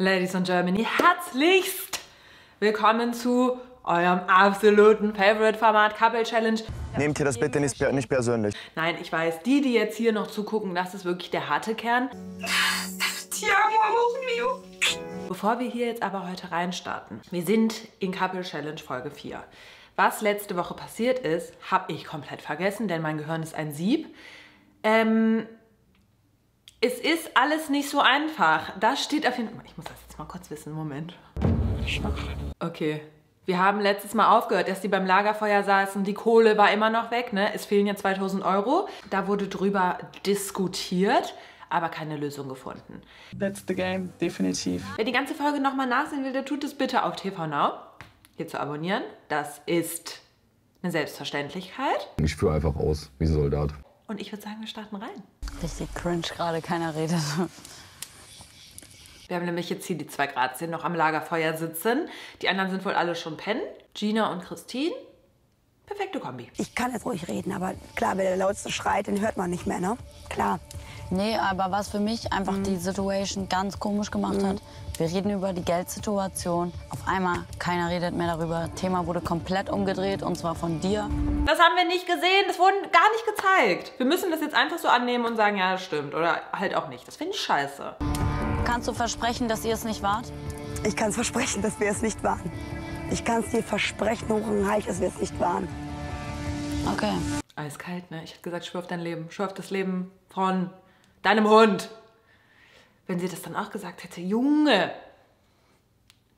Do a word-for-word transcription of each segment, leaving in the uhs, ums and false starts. Ladies and Germany, herzlichst willkommen zu eurem absoluten Favorite-Format Couple Challenge. Nehmt ihr das bitte nicht, nicht persönlich. Nein, ich weiß, die, die jetzt hier noch zugucken, das ist wirklich der harte Kern. Bevor wir hier jetzt aber heute reinstarten, wir sind in Couple Challenge Folge vier. Was letzte Woche passiert ist, habe ich komplett vergessen, denn mein Gehirn ist ein Sieb. Ähm... Es ist alles nicht so einfach. Das steht auf jeden Fall... Ich muss das jetzt mal kurz wissen. Moment. Okay. Wir haben letztes Mal aufgehört, dass die beim Lagerfeuer saßen. Die Kohle war immer noch weg, ne? Es fehlen ja zweitausend Euro. Da wurde drüber diskutiert, aber keine Lösung gefunden. That's the game, definitiv. Wer die ganze Folge nochmal nachsehen will, der tut es bitte auf T V Now. Hier zu abonnieren. Das ist eine Selbstverständlichkeit. Ich führe einfach aus, wie ein Soldat. Und ich würde sagen, wir starten rein. Richtig cringe gerade, keiner redet. Wir haben nämlich jetzt hier die zwei Grazien noch am Lagerfeuer sitzen. Die anderen sind wohl alle schon pennen. Gina und Christine, perfekte Kombi. Ich kann jetzt ruhig reden, aber klar, wenn der Lauteste schreit, den hört man nicht mehr, ne? Klar. Nee, aber was für mich einfach mhm. die Situation ganz komisch gemacht mhm. hat, wir reden über die Geldsituation. Auf einmal, keiner redet mehr darüber. Thema wurde komplett umgedreht, und zwar von dir. Das haben wir nicht gesehen, das wurde gar nicht gezeigt. Wir müssen das jetzt einfach so annehmen und sagen, ja, das stimmt. Oder halt auch nicht, das finde ich scheiße. Kannst du versprechen, dass ihr es nicht wart? Ich kann es versprechen, dass wir es nicht waren. Ich kann es dir versprechen, dass wir es nicht waren. Okay. Eiskalt, ne? Ich hätte gesagt, schwör auf dein Leben. Schwör auf das Leben von deinem Hund. Wenn sie das dann auch gesagt hätte, Junge.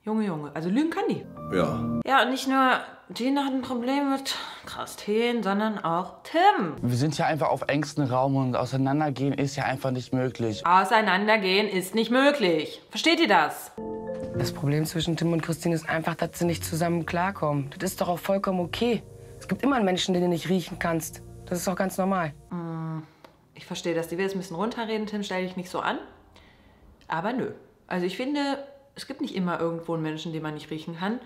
Junge, Junge. Also lügen kann die. Ja. Ja, und nicht nur Gina hat ein Problem mit Christine, sondern auch Tim. Wir sind ja einfach auf engstem Raum und auseinandergehen ist ja einfach nicht möglich. Auseinandergehen ist nicht möglich. Versteht ihr das? Das Problem zwischen Tim und Christine ist einfach, dass sie nicht zusammen klarkommen. Das ist doch auch vollkommen okay. Es gibt immer einen Menschen, den du nicht riechen kannst. Das ist doch ganz normal. Ich verstehe das. Die will jetzt ein bisschen runterreden. Tim, stell dich nicht so an. Aber nö. Also ich finde, es gibt nicht immer irgendwo einen Menschen, den man nicht riechen kann.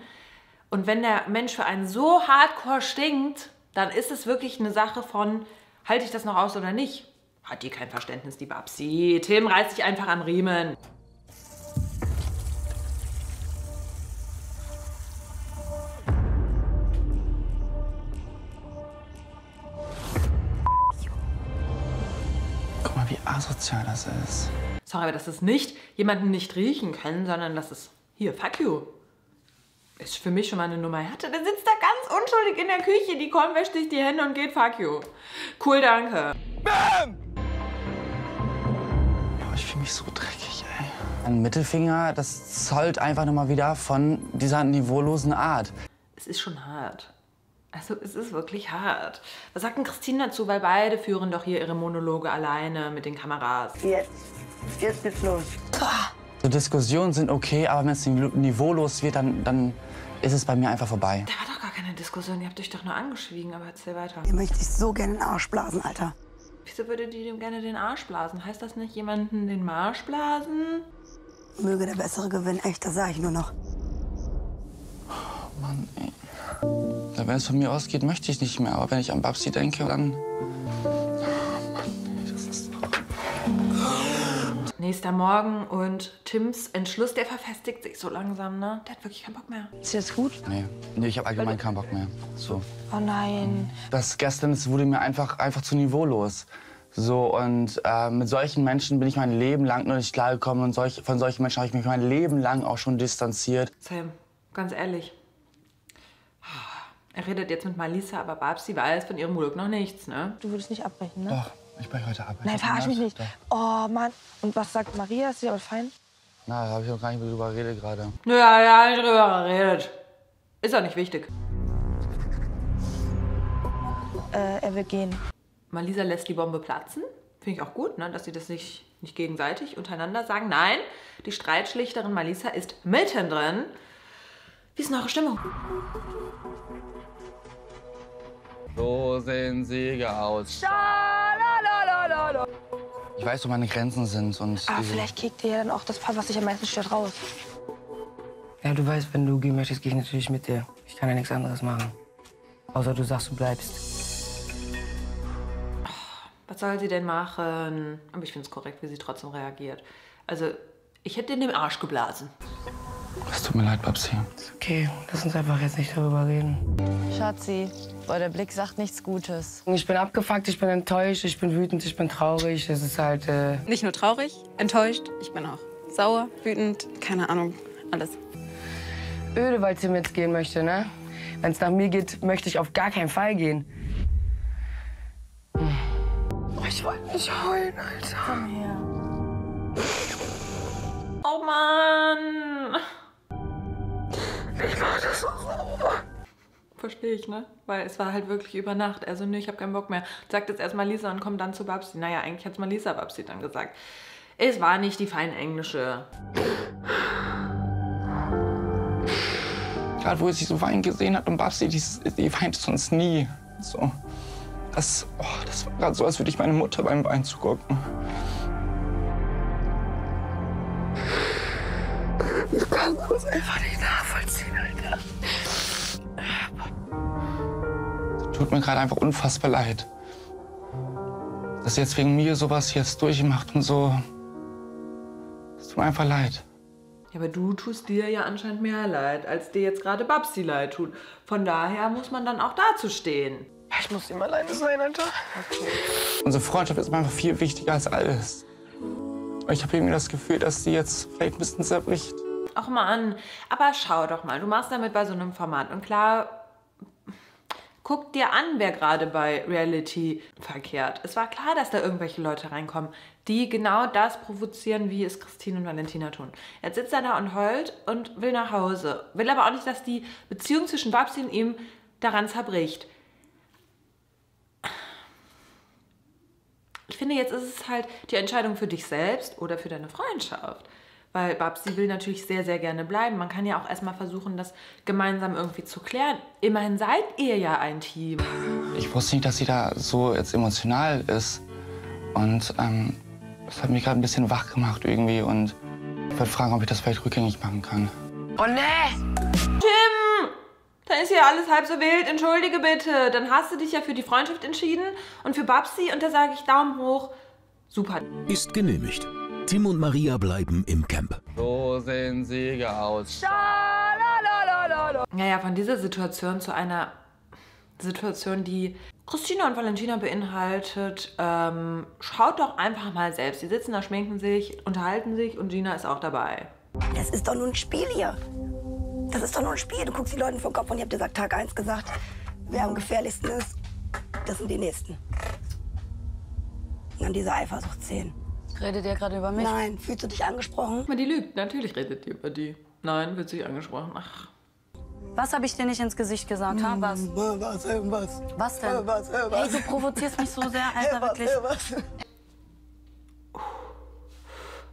Und wenn der Mensch für einen so hardcore stinkt, dann ist es wirklich eine Sache von, halte ich das noch aus oder nicht? Hat die kein Verständnis, die Babsi. Tim, reiß dich einfach am Riemen. Guck mal, wie asozial das ist. Sorry, aber das ist nicht jemanden nicht riechen können, sondern das ist, hier, fuck you. Ist für mich schon mal eine Nummer härter. Der sitzt da ganz unschuldig in der Küche, die kommt, wäscht sich die Hände und geht, fuck you. Cool, danke. Bam! Boah, ich fühle mich so dreckig, ey. Ein Mittelfinger, das zollt einfach nochmal wieder von dieser niveaulosen Art. Es ist schon hart. Also es ist wirklich hart. Was sagt denn Christine dazu? Weil beide führen doch hier ihre Monologe alleine mit den Kameras. Yes. Jetzt geht's los. So Diskussionen sind okay, aber wenn es niveaulos wird, dann, dann ist es bei mir einfach vorbei. Da war doch gar keine Diskussion, ihr habt euch doch nur angeschwiegen, aber erzähl weiter. Ihr möchtet dich so gerne den Arsch blasen, Alter. Wieso würdet ihr dem gerne den Arsch blasen? Heißt das nicht jemanden den Marsch blasen? Möge der Bessere gewinnen, echt, das sag ich nur noch. Oh Mann, ey. Wenn es von mir ausgeht, möchte ich nicht mehr, aber wenn ich an Babsi denke, dann... Nächster Morgen und Tims Entschluss, der verfestigt sich so langsam, ne? Der hat wirklich keinen Bock mehr. Ist jetzt gut? Nee, nee ich habe allgemein keinen Bock mehr. So. Oh nein. Das gestern das wurde mir einfach, einfach zu niveaulos. So, und äh, mit solchen Menschen bin ich mein Leben lang noch nicht klargekommen. Und solch, von solchen Menschen habe ich mich mein Leben lang auch schon distanziert. Sam, ganz ehrlich. Er redet jetzt mit Malisa, aber Babsi weiß von ihrem Glück noch nichts, ne? Du würdest nicht abbrechen, ne? Doch. Ich breche heute ab. Nein, verarsch mich nicht. Oh Mann. Und was sagt Maria? Ist sie aber fein? Na, da habe ich noch gar nicht drüber geredet gerade. Naja, ja, ich drüber geredet. Ist auch nicht wichtig. Äh, er will gehen. Malisa lässt die Bombe platzen. Finde ich auch gut, ne? Dass sie das nicht, nicht gegenseitig untereinander sagen. Nein, die Streitschlichterin Malisa ist mittendrin. Wie ist denn eure Stimmung? So sehen Sieger aus. Schalalala. Ich weiß, wo meine Grenzen sind. Und aber vielleicht kickt dir ja dann auch das Paar, was dich am meisten stört, raus. Ja, du weißt, wenn du gehen möchtest, gehe ich natürlich mit dir. Ich kann ja nichts anderes machen. Außer du sagst, du bleibst. Was soll sie denn machen? Aber ich finde es korrekt, wie sie trotzdem reagiert. Also, Ich hätte in den Arsch geblasen. Es tut mir leid, Babsi. Ist okay, lass uns einfach jetzt nicht darüber reden. Schatzi, boah, der Blick sagt nichts Gutes. Ich bin abgefuckt, ich bin enttäuscht, ich bin wütend, ich bin traurig. Es ist halt... Äh nicht nur traurig, enttäuscht, ich bin auch sauer, wütend, keine Ahnung, alles. Öde, weil Tim jetzt gehen möchte, ne? Wenn es nach mir geht, möchte ich auf gar keinen Fall gehen. Hm. Oh, ich wollte nicht heulen, Alter. Komm her. Oh Mann! Ich mach das auch. Verstehe ich, ne? Weil es war halt wirklich über Nacht. Also ne, ich habe keinen Bock mehr. Sagt jetzt erstmal Lisa und kommt dann zu Babsi. Naja, eigentlich hat's mal Lisa Babsi dann gesagt. Es war nicht die feine englische. Gerade wo sie so weinen gesehen hat und Babsi, die, die weint sonst nie. So, das, oh, das war gerade so, als würde ich meine Mutter beim Weinen zugucken. Ich kann das einfach nicht nachvollziehen, Alter. Tut mir gerade einfach unfassbar leid. Dass sie jetzt wegen mir sowas jetzt durchmacht und so. Es tut mir einfach leid. Ja, aber du tust dir ja anscheinend mehr leid, als dir jetzt gerade Babsi leid tut. Von daher muss man dann auch dazu stehen. Ich muss immer leid sein, Alter. Okay. Unsere Freundschaft ist einfach viel wichtiger als alles. Ich habe irgendwie das Gefühl, dass sie jetzt vielleicht ein bisschen zerbricht. Ach Mann, aber schau doch mal, du machst damit bei so einem Format. Und klar, guck dir an, wer gerade bei Reality verkehrt. Es war klar, dass da irgendwelche Leute reinkommen, die genau das provozieren, wie es Christine und Valentina tun. Jetzt sitzt er da und heult und will nach Hause. Will aber auch nicht, dass die Beziehung zwischen Babsi und ihm daran zerbricht. Ich finde, jetzt ist es halt die Entscheidung für dich selbst oder für deine Freundschaft. Weil Babsi will natürlich sehr, sehr gerne bleiben. Man kann ja auch erstmal versuchen, das gemeinsam irgendwie zu klären. Immerhin seid ihr ja ein Team. Ich wusste nicht, dass sie da so jetzt emotional ist. Und ähm, das hat mich gerade ein bisschen wach gemacht irgendwie. Und ich würde fragen, ob ich das vielleicht rückgängig machen kann. Oh nee! Tim! Da ist ja alles halb so wild. Entschuldige bitte. Dann hast du dich ja für die Freundschaft entschieden und für Babsi. Und da sage ich Daumen hoch. Super. Ist genehmigt. Tim und Maria bleiben im Camp. So sehen Sieger aus. Naja, von dieser Situation zu einer Situation, die Christina und Valentina beinhaltet, ähm, schaut doch einfach mal selbst. Die sitzen da, schminken sich, unterhalten sich und Gina ist auch dabei. Das ist doch nur ein Spiel hier. Das ist doch nur ein Spiel. Du guckst die Leuten vor den Kopf und ihr habt gesagt, Tag eins gesagt, wer am gefährlichsten ist, das sind die Nächsten. Und dann diese Eifersucht-Szenen. Redet ihr gerade über mich? Nein, fühlst du dich angesprochen? Die lügt, natürlich redet ihr über die. Nein, wird sich angesprochen. Ach. Was habe ich dir nicht ins Gesicht gesagt? Hm, was? Was, was? Was denn? Was, was? Hey, du provozierst mich so sehr, Alter, wirklich. Was, was?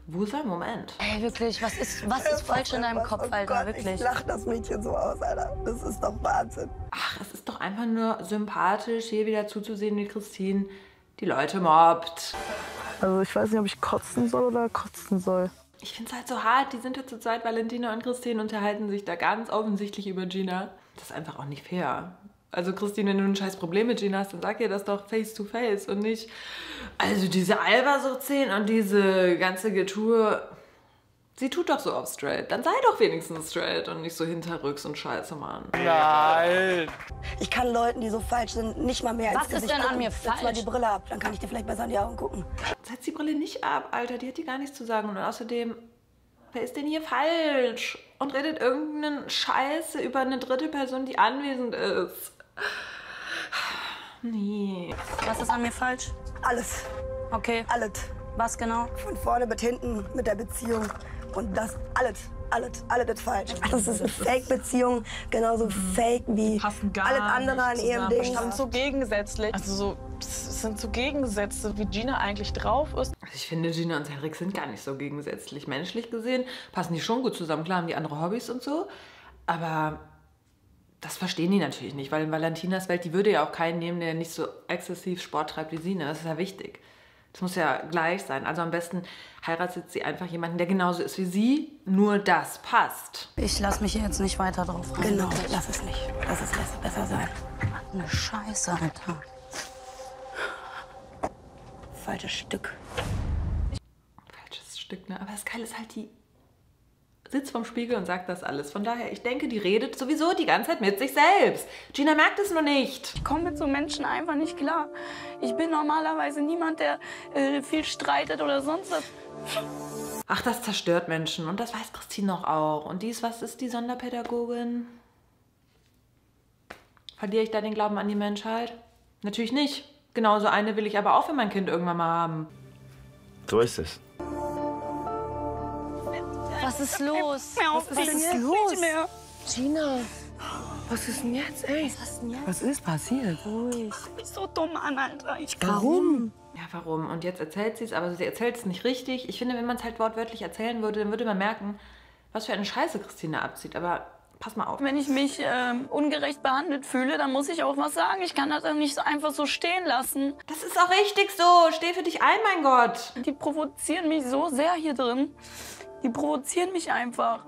Wo ist ein Moment? Ey, wirklich, was ist, was ist falsch in deinem Kopf, Alter, oh Gott, wirklich? Ich lach das Mädchen so aus, Alter. Das ist doch Wahnsinn. Ach, es ist doch einfach nur sympathisch, hier wieder zuzusehen, wie Christine die Leute mobbt. Also ich weiß nicht, ob ich kotzen soll oder kotzen soll. Ich finde es halt so hart. Die sind ja zur Zeit, Valentina und Christine unterhalten sich da ganz offensichtlich über Gina. Das ist einfach auch nicht fair. Also Christine, wenn du ein scheiß Problem mit Gina hast, dann sag ihr das doch face to face und nicht... Also diese Eifersucht-Szenen und diese ganze Getue, sie tut doch so auf straight. Dann sei doch wenigstens straight und nicht so hinterrücks und Scheiße machen. Nein! Ich kann Leuten, die so falsch sind, nicht mal mehr als Gesicht gucken. Was ist denn an mir falsch? Setz mal die Brille ab, dann kann ich dir vielleicht besser in die Augen gucken. Setz die Brille nicht ab, Alter, die hat dir gar nichts zu sagen. Und außerdem, wer ist denn hier falsch? Und redet irgendeinen Scheiße über eine dritte Person, die anwesend ist. Nee. Was ist an mir falsch? Alles. Okay. Alles. Was genau? Von vorne bis hinten mit der Beziehung. Und das alles, alles, alles ist falsch. Das ist eine Fake-Beziehung, genauso fake wie alles andere an ihrem Ding. Das ist so gegensätzlich. Also so, es sind so Gegensätze, wie Gina eigentlich drauf ist. Also ich finde, Gina und Cedric sind gar nicht so gegensätzlich. Menschlich gesehen passen die schon gut zusammen. Klar haben die andere Hobbys und so, aber das verstehen die natürlich nicht, weil in Valentinas Welt, die würde ja auch keinen nehmen, der nicht so exzessiv Sport treibt wie sie. Das ist ja wichtig. Das muss ja gleich sein. Also am besten heiratet sie einfach jemanden, der genauso ist wie sie, nur das passt. Ich lasse mich jetzt nicht weiter drauf rein. Genau, lass es nicht. Lass es besser, besser sein. Eine Scheiße, Alter. Falsches Stück. Falsches Stück, ne? Aber das Geile ist halt, die sitzt vorm Spiegel und sagt das alles. Von daher, ich denke, die redet sowieso die ganze Zeit mit sich selbst. Gina merkt es nur nicht. Ich komme mit so Menschen einfach nicht klar. Ich bin normalerweise niemand, der äh, viel streitet oder sonst was. Ach, das zerstört Menschen. Und das weiß Christine noch auch. Und dies, was ist die Sonderpädagogin? Verliere ich da den Glauben an die Menschheit? Natürlich nicht. Genauso eine will ich aber auch für mein Kind irgendwann mal haben. So ist es. Was ist los? Was ist, was ist denn los? Gina, was ist denn jetzt, ey? Was ist denn jetzt? Was ist passiert? Die macht mich so dumm an, Alter. Ich warum? Ja, warum? Und jetzt erzählt sie es, aber sie erzählt es nicht richtig. Ich finde, wenn man es halt wortwörtlich erzählen würde, dann würde man merken, was für eine Scheiße Christine abzieht. Aber pass mal auf. Wenn ich mich äh, ungerecht behandelt fühle, dann muss ich auch was sagen. Ich kann das dann nicht so einfach so stehen lassen. Das ist auch richtig so. Steh für dich ein, mein Gott. Die provozieren mich so sehr hier drin. Die provozieren mich einfach.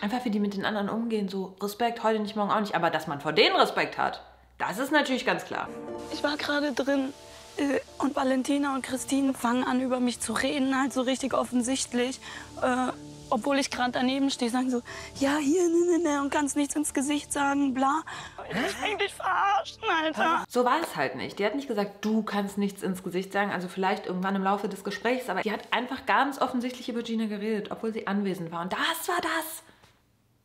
Einfach wie die mit den anderen umgehen, so Respekt, heute nicht, morgen auch nicht. Aber dass man vor denen Respekt hat, das ist natürlich ganz klar. Ich war gerade drin äh, und Valentina und Christine fangen an, über mich zu reden, halt so richtig offensichtlich. Äh, obwohl ich gerade daneben stehe, sagen so, ja, hier, ne, ne, ne, und kannst nichts ins Gesicht sagen, bla. Ich will dich verarschen, Alter. So war es halt nicht. Die hat nicht gesagt, du kannst nichts ins Gesicht sagen, also vielleicht irgendwann im Laufe des Gesprächs, aber die hat einfach ganz offensichtlich über Gina geredet, obwohl sie anwesend war. Und das war das,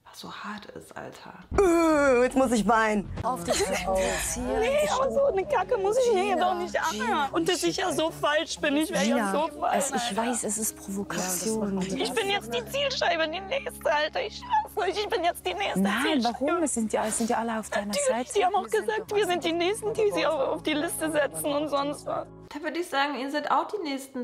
was so hart ist, Alter. Äh, jetzt muss ich weinen. Auf dich rausziehen. Nee, aber so eine Kacke muss ich hier doch nicht anhören. Und dass ich ja so falsch bin, ich wäre ja so falsch. Es, ich weiß, es ist Provokation. Ja, ich bin jetzt die Zielscheibe, die nächste, Alter. Ich schwör's euch, ich bin jetzt die nächste Nein, Zielscheibe. Warum? Wir sind, ja, sind ja alle auf deiner Natürlich, Seite. Die haben auch gesagt, wir sind die Nächsten, die sie auf, auf die Liste setzen und sonst was. Da würde ich sagen, ihr seid auch die Nächsten.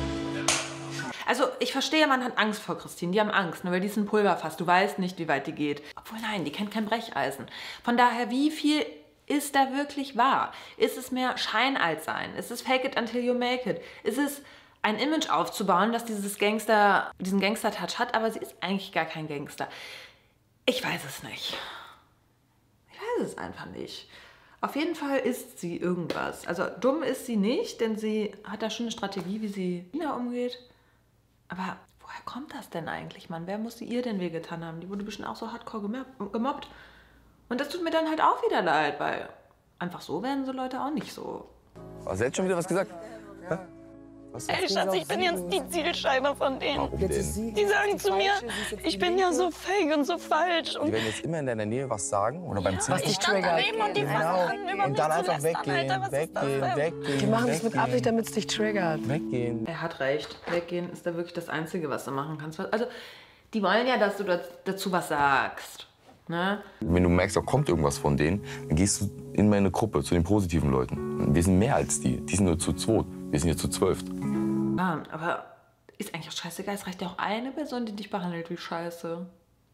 Also ich verstehe, man hat Angst vor Christine, die haben Angst, nur weil die ist ein Pulverfass, du weißt nicht, wie weit die geht. Obwohl nein, die kennt kein Brecheisen. Von daher, wie viel ist da wirklich wahr? Ist es mehr Schein als Sein? Ist es fake it until you make it? Ist es ein Image aufzubauen, das dieses Gangster, diesen Gangster-Touch hat, aber sie ist eigentlich gar kein Gangster? Ich weiß es nicht. Ich weiß es einfach nicht. Auf jeden Fall ist sie irgendwas. Also dumm ist sie nicht, denn sie hat da schon eine Strategie, wie sie Gina umgeht. Aber woher kommt das denn eigentlich, Mann? Wer musste ihr denn wehgetan haben? Die wurde bestimmt auch so hardcore gemobbt. Und das tut mir dann halt auch wieder leid, weil einfach so werden so Leute auch nicht so. Hast du jetzt schon wieder was gesagt? Ja. Was Ey, Schatz, ich bin jetzt die Zielscheibe von denen. Warum denn? Die sagen zu mir, ich bin ja so fake und so falsch. Und die werden jetzt immer in deiner Nähe was sagen oder beim Zimmer. Ja, ich stand daneben und die fangen an, über mich zu lästern. Und dann einfach weggehen, Alter, weggehen, das, weggehen. Die machen es mit Absicht, damit es dich triggert. Weggehen. Er hat recht. Weggehen ist da wirklich das Einzige, was du machen kannst. Also, die wollen ja, dass du dazu was sagst. Ne? Wenn du merkst, da kommt irgendwas von denen, dann gehst du in meine Gruppe, zu den positiven Leuten. Wir sind mehr als die. Die sind nur zu zweit. Wir sind jetzt zu zwölf. Ah, aber ist eigentlich auch scheißegal. Es reicht ja auch eine Person, die dich behandelt wie Scheiße.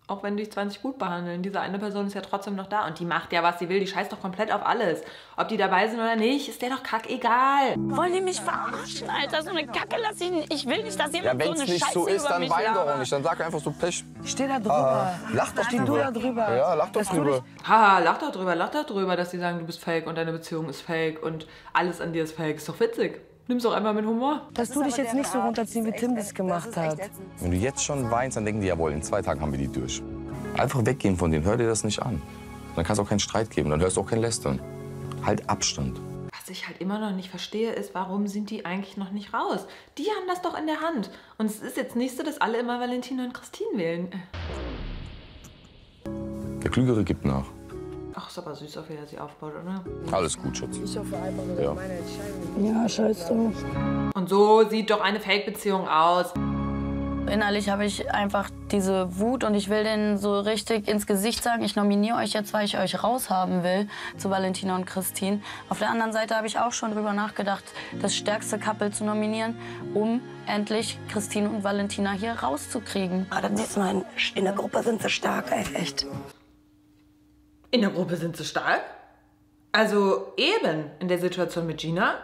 Auch wenn dich zwanzig gut behandeln. Diese eine Person ist ja trotzdem noch da. Und die macht ja, was sie will. Die scheißt doch komplett auf alles. Ob die dabei sind oder nicht, ist der doch kackegal. Wollen die mich verarschen, Alter? So eine Kacke lass ich nicht. Ich will nicht, dass jemand ja, so eine Scheiße über mich. Wenn es nicht so ist, dann wein doch nicht. Dann sag einfach so Pech. Steh da drüber. Ah, lach doch drüber. Da drüber. Ja, lach doch das drüber. Haha, lach doch drüber, lach doch drüber, dass die sagen, du bist fake und deine Beziehung ist fake und alles an dir ist fake. Ist doch witzig. Nimm's doch einmal mit Humor. Dass du dich jetzt nicht so runterziehen, wie Tim das gemacht hat. Wenn du jetzt schon weinst, dann denken die, jawohl, in zwei Tagen haben wir die durch. Einfach weggehen von denen, hör dir das nicht an. Dann kannst du auch keinen Streit geben, dann hörst du auch kein Lästern. Halt Abstand. Was ich halt immer noch nicht verstehe, ist, warum sind die eigentlich noch nicht raus? Die haben das doch in der Hand. Und es ist jetzt nicht so, dass alle immer Valentina und Christine wählen. Der Klügere gibt nach. Ach, ist aber süß, auf wie er sie aufbaut, oder? Alles gut, Schatz. Ich hoffe einfach nur, dass meine Entscheidung. Ja, scheiß drauf. Und so sieht doch eine Fake-Beziehung aus. Innerlich habe ich einfach diese Wut und ich will denen so richtig ins Gesicht sagen, ich nominiere euch jetzt, weil ich euch raushaben will, zu Valentina und Christine. Auf der anderen Seite habe ich auch schon drüber nachgedacht, das stärkste Couple zu nominieren, um endlich Christine und Valentina hier rauszukriegen. Aber dann siehst du mal, in der Gruppe sind sie stark, ey, echt. In der Gruppe sind sie stark. Also eben in der Situation mit Gina,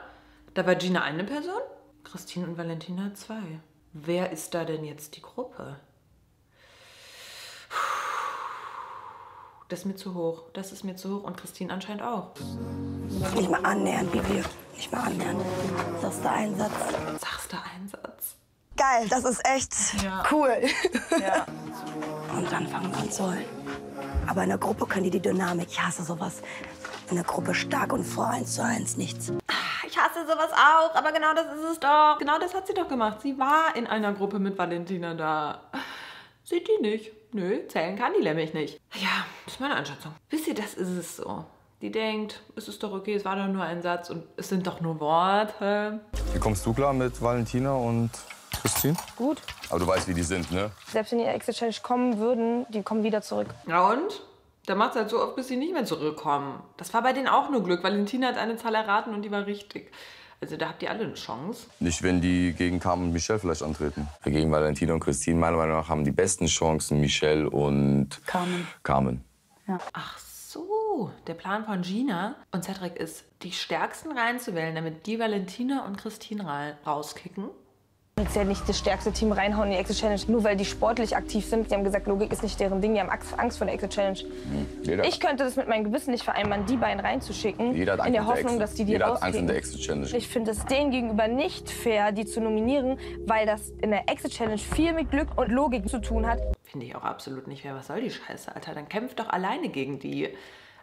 da war Gina eine Person, Christine und Valentina zwei. Wer ist da denn jetzt die Gruppe? Das ist mir zu hoch, das ist mir zu hoch und Christine anscheinend auch. Nicht mal annähern, Bibi, nicht mal annähern. Sagst du einen Satz? Sagst du einen Satz? Geil, das ist echt ja. cool. Ja. anfangen sollen. Aber in der Gruppe können die die Dynamik. Ich hasse sowas. In der Gruppe stark und vor eins zu eins nichts. Ich hasse sowas auch, aber genau das ist es doch. Genau das hat sie doch gemacht. Sie war in einer Gruppe mit Valentina da. Sieht die nicht. Nö, zählen kann die nämlich nicht. Ja, das ist meine Einschätzung. Wisst ihr, das ist es so. Die denkt, es ist doch okay, es war doch nur ein Satz und es sind doch nur Worte. Wie kommst du klar mit Valentina und Christine? Gut. Aber du weißt, wie die sind, ne? Selbst wenn die Exit-Challenge kommen würden, die kommen wieder zurück. Ja und? Da macht es halt so oft, bis sie nicht mehr zurückkommen. Das war bei denen auch nur Glück. Valentina hat eine Zahl erraten und die war richtig. Also da habt ihr alle eine Chance. Nicht, wenn die gegen Carmen und Michelle vielleicht antreten. Gegen Valentina und Christine, meiner Meinung nach, haben die besten Chancen Michelle und Carmen. Carmen. Ja. Ach so, der Plan von Gina und Cedric ist, die Stärksten reinzuwählen, damit die Valentina und Christine rauskicken. Jetzt ja nicht das stärkste Team reinhauen in die Exit-Challenge, nur weil die sportlich aktiv sind. Die haben gesagt, Logik ist nicht deren Ding, die haben Angst vor der Exit-Challenge. Mhm. Ich könnte das mit meinem Gewissen nicht vereinbaren, die beiden reinzuschicken, jeder hat in der Hoffnung, dass die die jeder hat Angst in der Exit-Challenge. Ich finde es denen gegenüber nicht fair, die zu nominieren, weil das in der Exit-Challenge viel mit Glück und Logik zu tun hat. Finde ich auch absolut nicht fair. Was soll die Scheiße, Alter? Dann kämpft doch alleine gegen die.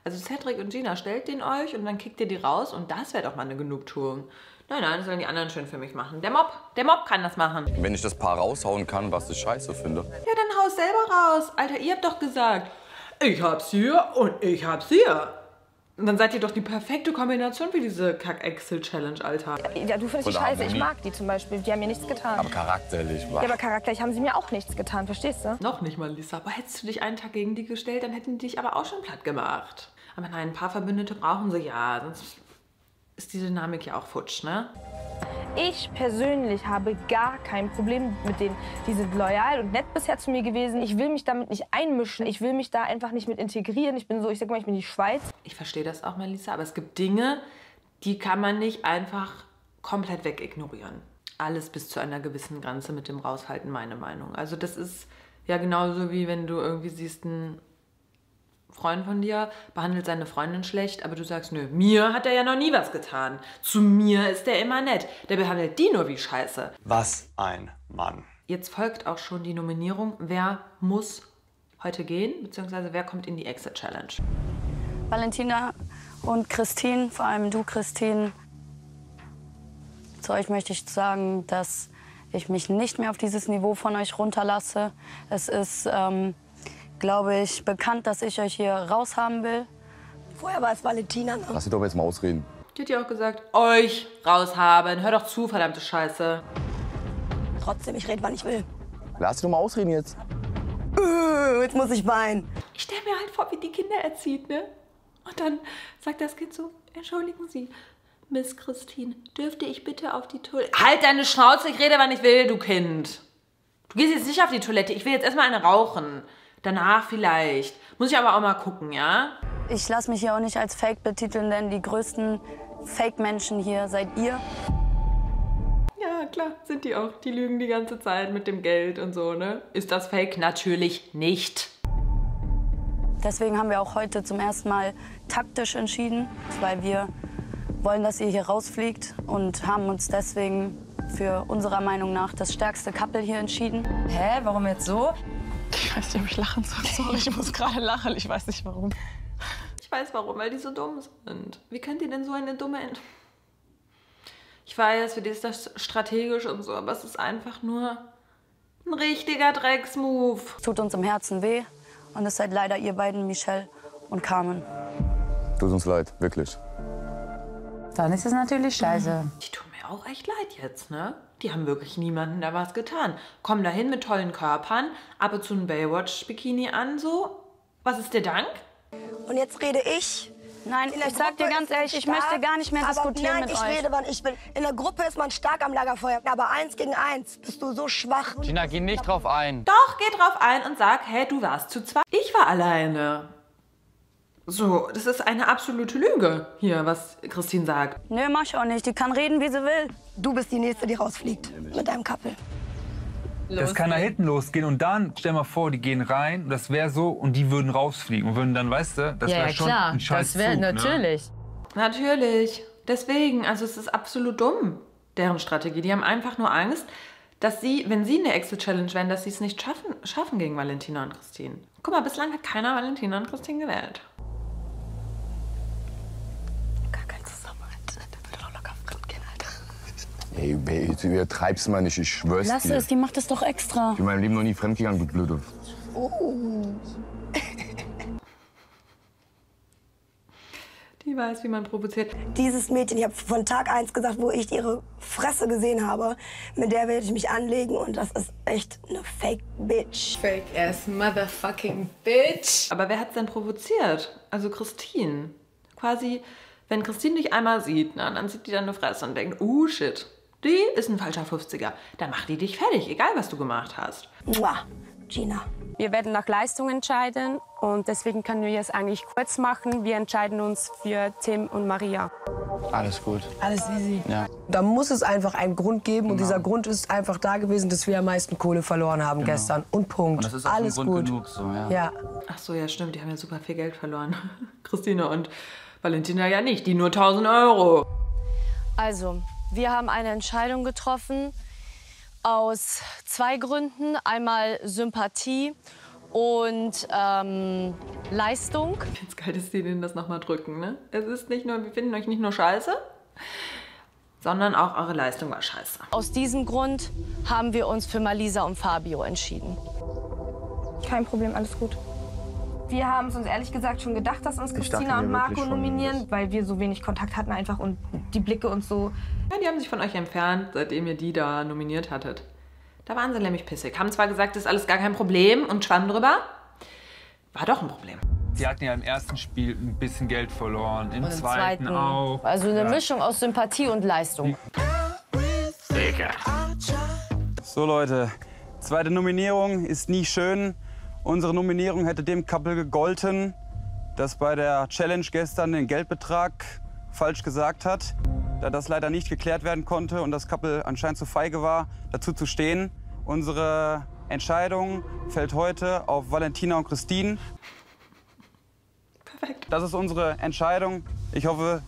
Also Cedric und Gina, stellt den euch und dann kickt ihr die raus und das wäre doch mal eine Genugtuung. Nein, nein, das sollen die anderen schön für mich machen. Der Mob, der Mob kann das machen. Wenn ich das Paar raushauen kann, was ich scheiße finde. Ja, dann haus selber raus. Alter, ihr habt doch gesagt, ich hab's hier und ich hab's hier. Und dann seid ihr doch die perfekte Kombination für diese Kack-Excel-Challenge, Alter. Ja, du findest die scheiße. Ich mag die zum Beispiel. Die haben mir nichts getan. Aber charakterlich. Ja, aber charakterlich haben sie mir auch nichts getan, verstehst du? Noch nicht mal, Lisa. Aber hättest du dich einen Tag gegen die gestellt, dann hätten die dich aber auch schon platt gemacht. Aber nein, ein paar Verbündete brauchen sie ja, sonst ist die Dynamik ja auch futsch, ne? Ich persönlich habe gar kein Problem mit denen. Die sind loyal und nett bisher zu mir gewesen. Ich will mich damit nicht einmischen. Ich will mich da einfach nicht mit integrieren. Ich bin so, ich sag mal, ich bin die Schweiz. Ich verstehe das auch, Melissa, aber es gibt Dinge, die kann man nicht einfach komplett weg ignorieren. Alles bis zu einer gewissen Grenze mit dem Raushalten, meine Meinung. Also das ist ja genauso, wie wenn du irgendwie siehst, ein Freund von dir behandelt seine Freundin schlecht, aber du sagst, nö, mir hat er ja noch nie was getan. Zu mir ist er immer nett. Der behandelt die nur wie Scheiße. Was ein Mann. Jetzt folgt auch schon die Nominierung, wer muss heute gehen, beziehungsweise wer kommt in die Exit-Challenge. Valentina und Christine, vor allem du, Christine. Zu euch möchte ich sagen, dass ich mich nicht mehr auf dieses Niveau von euch runterlasse. Es ist... Ähm, glaube ich, bekannt, dass ich euch hier raushaben will. Vorher war es Valentina. Ne? Lass sie doch jetzt mal ausreden. Die hat ja auch gesagt, euch raushaben. Hör doch zu, verdammte Scheiße. Trotzdem, ich rede, wann ich will. Lass sie doch mal ausreden jetzt. Äh, jetzt muss ich weinen. Ich stelle mir halt vor, wie die Kinder erzieht, ne? Und dann sagt das Kind so, entschuldigen Sie, Miss Christine, dürfte ich bitte auf die Toilette... Halt deine Schnauze, ich rede, wann ich will, du Kind. Du gehst jetzt nicht auf die Toilette, ich will jetzt erstmal eine rauchen. Danach vielleicht. Muss ich aber auch mal gucken, ja? Ich lasse mich hier auch nicht als Fake betiteln, denn die größten Fake-Menschen hier seid ihr. Ja, klar, sind die auch. Die lügen die ganze Zeit mit dem Geld und so, ne? Ist das Fake? Natürlich nicht. Deswegen haben wir auch heute zum ersten Mal taktisch entschieden, weil wir wollen, dass ihr hier rausfliegt und haben uns deswegen für unserer Meinung nach das stärkste Couple hier entschieden. Hä, warum jetzt so? Ich weiß nicht, ob ich lachen soll. Sorry, ich muss gerade lachen. Ich weiß nicht, warum. Ich weiß, warum, weil die so dumm sind. Wie könnt ihr denn so eine dumme... Ent ich weiß, für die ist das strategisch und so, aber es ist einfach nur ein richtiger Drecksmove. Es tut uns im Herzen weh und es seid leider ihr beiden, Michelle und Carmen. Tut uns leid, wirklich. Dann ist es natürlich scheiße. Die tun mir auch echt leid jetzt, ne? Die haben wirklich niemanden da was getan. Kommen dahin mit tollen Körpern, ab und zu ein Baywatch-Bikini an, so. Was ist der Dank? Und jetzt rede ich. Nein, ich sag dir ganz ehrlich, ich möchte gar nicht mehr diskutieren mit euch. Nein, ich rede, wann ich will. In der Gruppe ist man stark am Lagerfeuer. Aber eins gegen eins bist du so schwach. Gina, geh nicht drauf ein. Doch, geh drauf ein und sag, hey, du warst zu zweit. Ich war alleine. So, das ist eine absolute Lüge hier, was Christine sagt. Nö, mach ich auch nicht. Die kann reden, wie sie will. Du bist die Nächste, die rausfliegt mit deinem Couple. Das kann da hinten losgehen und dann, stell mal vor, die gehen rein und das wäre so und die würden rausfliegen und würden dann, weißt du, das ja, wäre ja, schon klar. Ein Scheiß. Das wäre natürlich. Ne? Natürlich. Deswegen, also es ist absolut dumm, deren Strategie. Die haben einfach nur Angst, dass sie, wenn sie eine Exit-Challenge wären, dass sie es nicht schaffen, schaffen gegen Valentina und Christine. Guck mal, bislang hat keiner Valentina und Christine gewählt. Gar kein Zusammenhalt. Der würde doch locker fremd gehen, Alter. Ey, du übertreibst mal nicht, ich schwör's Lass dir. Lass es, die macht das doch extra. Ich bin in meinem Leben noch nie fremdgegangen, du Blöde. Oh. Die weiß, wie man provoziert. Dieses Mädchen, ich habe von Tag eins gesagt, wo ich ihre Fresse gesehen habe, mit der werde ich mich anlegen und das ist echt eine Fake Bitch. Fake ass motherfucking Bitch. Aber wer hat's denn provoziert? Also Christine. Quasi, wenn Christine dich einmal sieht, na, dann sieht die deine Fresse und denkt, oh shit, die ist ein falscher fünfziger. Dann macht die dich fertig, egal was du gemacht hast. Mua, Gina. Wir werden nach Leistung entscheiden und deswegen können wir es eigentlich kurz machen. Wir entscheiden uns für Tim und Maria. Alles gut. Alles easy. Ja. Da muss es einfach einen Grund geben, genau. Und dieser Grund ist einfach da gewesen, dass wir am meisten Kohle verloren haben, genau. Gestern. Und Punkt. Und das ist auch alles Grund gut. Genug, so, ja. Ja. Ach so, ja stimmt, die haben ja super viel Geld verloren. Christine und Valentina ja nicht, die nur tausend Euro. Also, wir haben eine Entscheidung getroffen. Aus zwei Gründen. Einmal Sympathie und ähm, Leistung. Ich find's geil, dass die denen das nochmal drücken, ne? Es ist nicht nur, wir finden euch nicht nur scheiße, sondern auch eure Leistung war scheiße. Aus diesem Grund haben wir uns für Malisa und Fabio entschieden. Kein Problem, alles gut. Wir haben es uns ehrlich gesagt schon gedacht, dass uns Christina und Marco nominieren, weil wir so wenig Kontakt hatten einfach und die Blicke und so. Ja, die haben sich von euch entfernt, seitdem ihr die da nominiert hattet. Da waren sie nämlich pissig. Haben zwar gesagt, das ist alles gar kein Problem und schwamm drüber. War doch ein Problem. Sie hatten ja im ersten Spiel ein bisschen Geld verloren, im, im zweiten, zweiten auch. Also eine ja. Mischung aus Sympathie und Leistung. Digga. So Leute, zweite Nominierung ist nie schön. Unsere Nominierung hätte dem Couple gegolten, das bei der Challenge gestern den Geldbetrag falsch gesagt hat. Da das leider nicht geklärt werden konnte und das Couple anscheinend zu feige war, dazu zu stehen. Unsere Entscheidung fällt heute auf Valentina und Christine. Perfekt. Das ist unsere Entscheidung. Ich hoffe,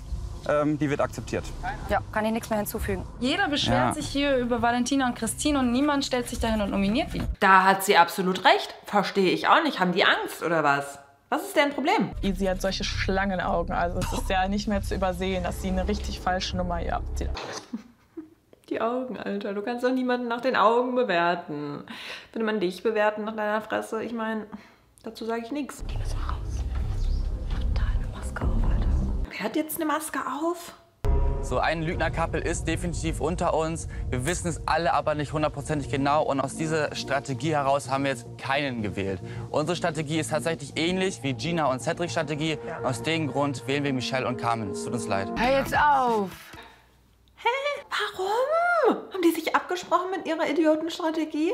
ähm, die wird akzeptiert. Ja, kann ich nichts mehr hinzufügen. Jeder beschwert ja. sich hier über Valentina und Christine und niemand stellt sich dahin und nominiert die. Da hat sie absolut recht. Verstehe ich auch nicht. Haben die Angst oder was? Was ist deren Problem? Easy hat solche Schlangenaugen. Also es ist ja nicht mehr zu übersehen, dass sie eine richtig falsche Nummer hier abzieht. Die Augen, Alter. Du kannst doch niemanden nach den Augen bewerten. Würde man dich bewerten nach deiner Fresse? Ich meine, dazu sage ich nichts. Die müssen raus. Total eine Maske auf, Alter. Wer hat jetzt eine Maske auf? So ein Lügner-Couple ist definitiv unter uns. Wir wissen es alle aber nicht hundertprozentig genau. Und aus dieser Strategie heraus haben wir jetzt keinen gewählt. Unsere Strategie ist tatsächlich ähnlich wie Gina und Cedric Strategie. Aus dem Grund wählen wir Michelle und Carmen. Es tut uns leid. Hör jetzt auf! Hä? Warum? Haben die sich abgesprochen mit ihrer Idiotenstrategie?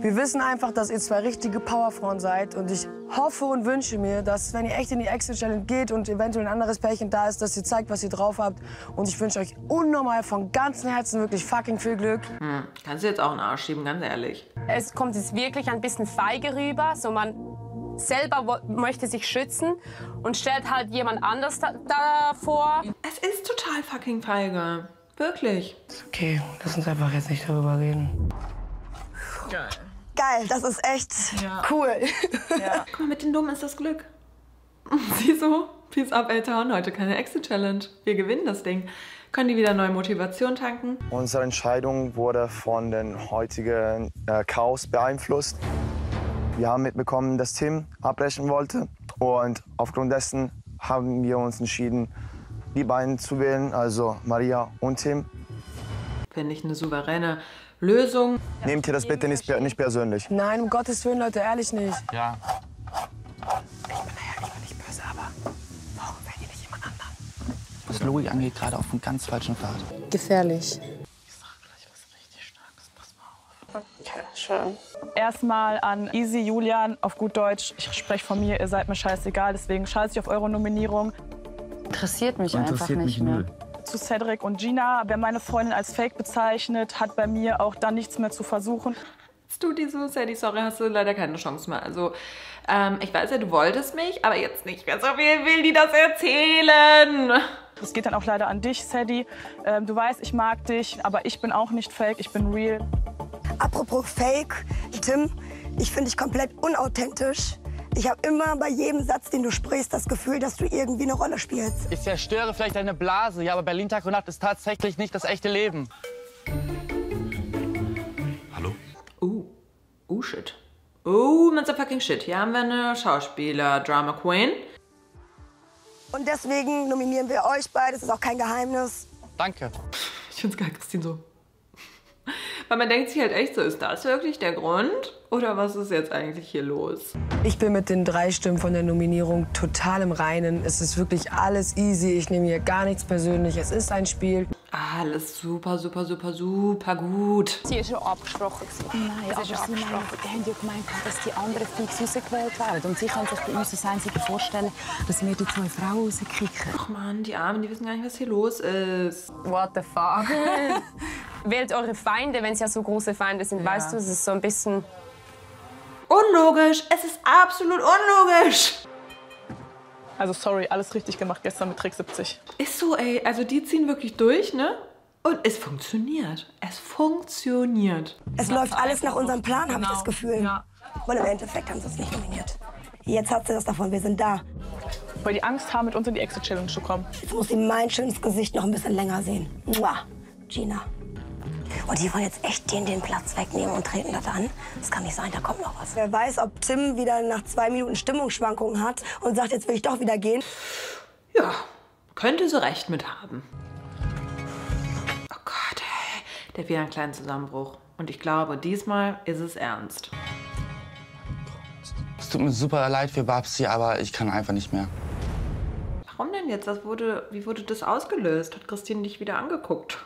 Wir wissen einfach, dass ihr zwei richtige Powerfrauen seid und ich hoffe und wünsche mir, dass, wenn ihr echt in die Exit-Challenge geht und eventuell ein anderes Pärchen da ist, dass ihr zeigt, was ihr drauf habt und ich wünsche euch unnormal von ganzem Herzen wirklich fucking viel Glück. Hm, kannst du jetzt auch einen Arsch schieben, ganz ehrlich. Es kommt jetzt wirklich ein bisschen feige rüber, so man selber möchte sich schützen und stellt halt jemand anders da, da vor. Es ist total fucking feige, wirklich. Ist okay, lass uns einfach jetzt nicht darüber reden. Geil. Geil, das ist echt ja. cool. Ja. Guck mal, mit den Dummen ist das Glück. Sieh so, peace up, Eltern, heute keine Exit-Challenge. Wir gewinnen das Ding. Können die wieder neue Motivation tanken? Unsere Entscheidung wurde von den heutigen äh, Chaos beeinflusst. Wir haben mitbekommen, dass Tim abbrechen wollte. Und aufgrund dessen haben wir uns entschieden, die beiden zu wählen, also Maria und Tim. Finde ich eine souveräne Lösung. Nehmt ihr das bitte nicht, nicht persönlich? Nein, um Gottes Willen, Leute, ehrlich nicht. Ja. Ich bin ja nicht böse, aber warum wählt ihr nicht jemand anderen? Was Louis angeht, gerade auf einem ganz falschen Pfad. Gefährlich. Ich sag gleich was richtig Starkes, pass mal auf. Okay, schön. Erstmal an Easy, Julian, auf gut Deutsch. Ich spreche von mir, ihr seid mir scheißegal, deswegen scheiß ich auf eure Nominierung. Interessiert mich einfach nicht mehr. Zu Cedric und Gina. Wer meine Freundin als Fake bezeichnet, hat bei mir auch dann nichts mehr zu versuchen. Du, diese Sadie, sorry, hast du leider keine Chance mehr. Also, ähm, ich weiß ja, du wolltest mich, aber jetzt nicht mehr. So viel will die das erzählen. Das geht dann auch leider an dich, Sadie. Ähm, du weißt, ich mag dich, aber ich bin auch nicht Fake, ich bin real. Apropos Fake, Tim, ich finde dich komplett unauthentisch. Ich habe immer bei jedem Satz, den du sprichst, das Gefühl, dass du irgendwie eine Rolle spielst. Ich zerstöre vielleicht deine Blase, ja, aber Berlin Tag und Nacht ist tatsächlich nicht das echte Leben. Hallo? Oh, oh shit. Oh, motherfucking shit. Hier haben wir eine Schauspieler-Drama-Queen. Und deswegen nominieren wir euch beide, das ist auch kein Geheimnis. Danke. Ich find's geil, Christine, so. Weil man denkt sich halt echt so, ist das wirklich der Grund? Oder was ist jetzt eigentlich hier los? Ich bin mit den drei Stimmen von der Nominierung total im Reinen. Es ist wirklich alles easy, ich nehme hier gar nichts persönlich. Es ist ein Spiel. Alles super, super, super, super gut. Sie ist schon abgesprochen. Nein, aber sie haben ja gemeint, dass die anderen fix rausgewählt werden. Und sie können sich bei uns das Einzige vorstellen, dass wir die zwei Frauen rauskicken. Ach man, die Armen, die wissen gar nicht, was hier los ist. What the fuck? Wählt eure Feinde, wenn es ja so große Feinde sind, ja. Weißt du, es ist so ein bisschen... Unlogisch! Es ist absolut unlogisch! Also sorry, alles richtig gemacht gestern mit Trick siebzig. Ist so, ey, also die ziehen wirklich durch, ne? Und es funktioniert. Es funktioniert. Es läuft alles nach unserem Plan, genau. Habe ich das Gefühl. Ja. Und im Endeffekt haben sie es nicht nominiert. Jetzt hat sie das davon, wir sind da. Weil die Angst haben, mit uns in die Exit-Challenge zu kommen. Jetzt muss sie mein schönes Gesicht noch ein bisschen länger sehen. Mua, Gina. Und die wollen jetzt echt den den Platz wegnehmen und treten das an. Das kann nicht sein, da kommt noch was. Wer weiß, ob Tim wieder nach zwei Minuten Stimmungsschwankungen hat und sagt, jetzt will ich doch wieder gehen. Ja, könnte so recht mit haben. Oh Gott, ey. Der hat wieder einen kleinen Zusammenbruch. Und ich glaube, diesmal ist es ernst. Es tut mir super leid für Babsi, aber ich kann einfach nicht mehr. Warum denn jetzt? Das wurde, wie wurde das ausgelöst? Hat Christine dich wieder angeguckt?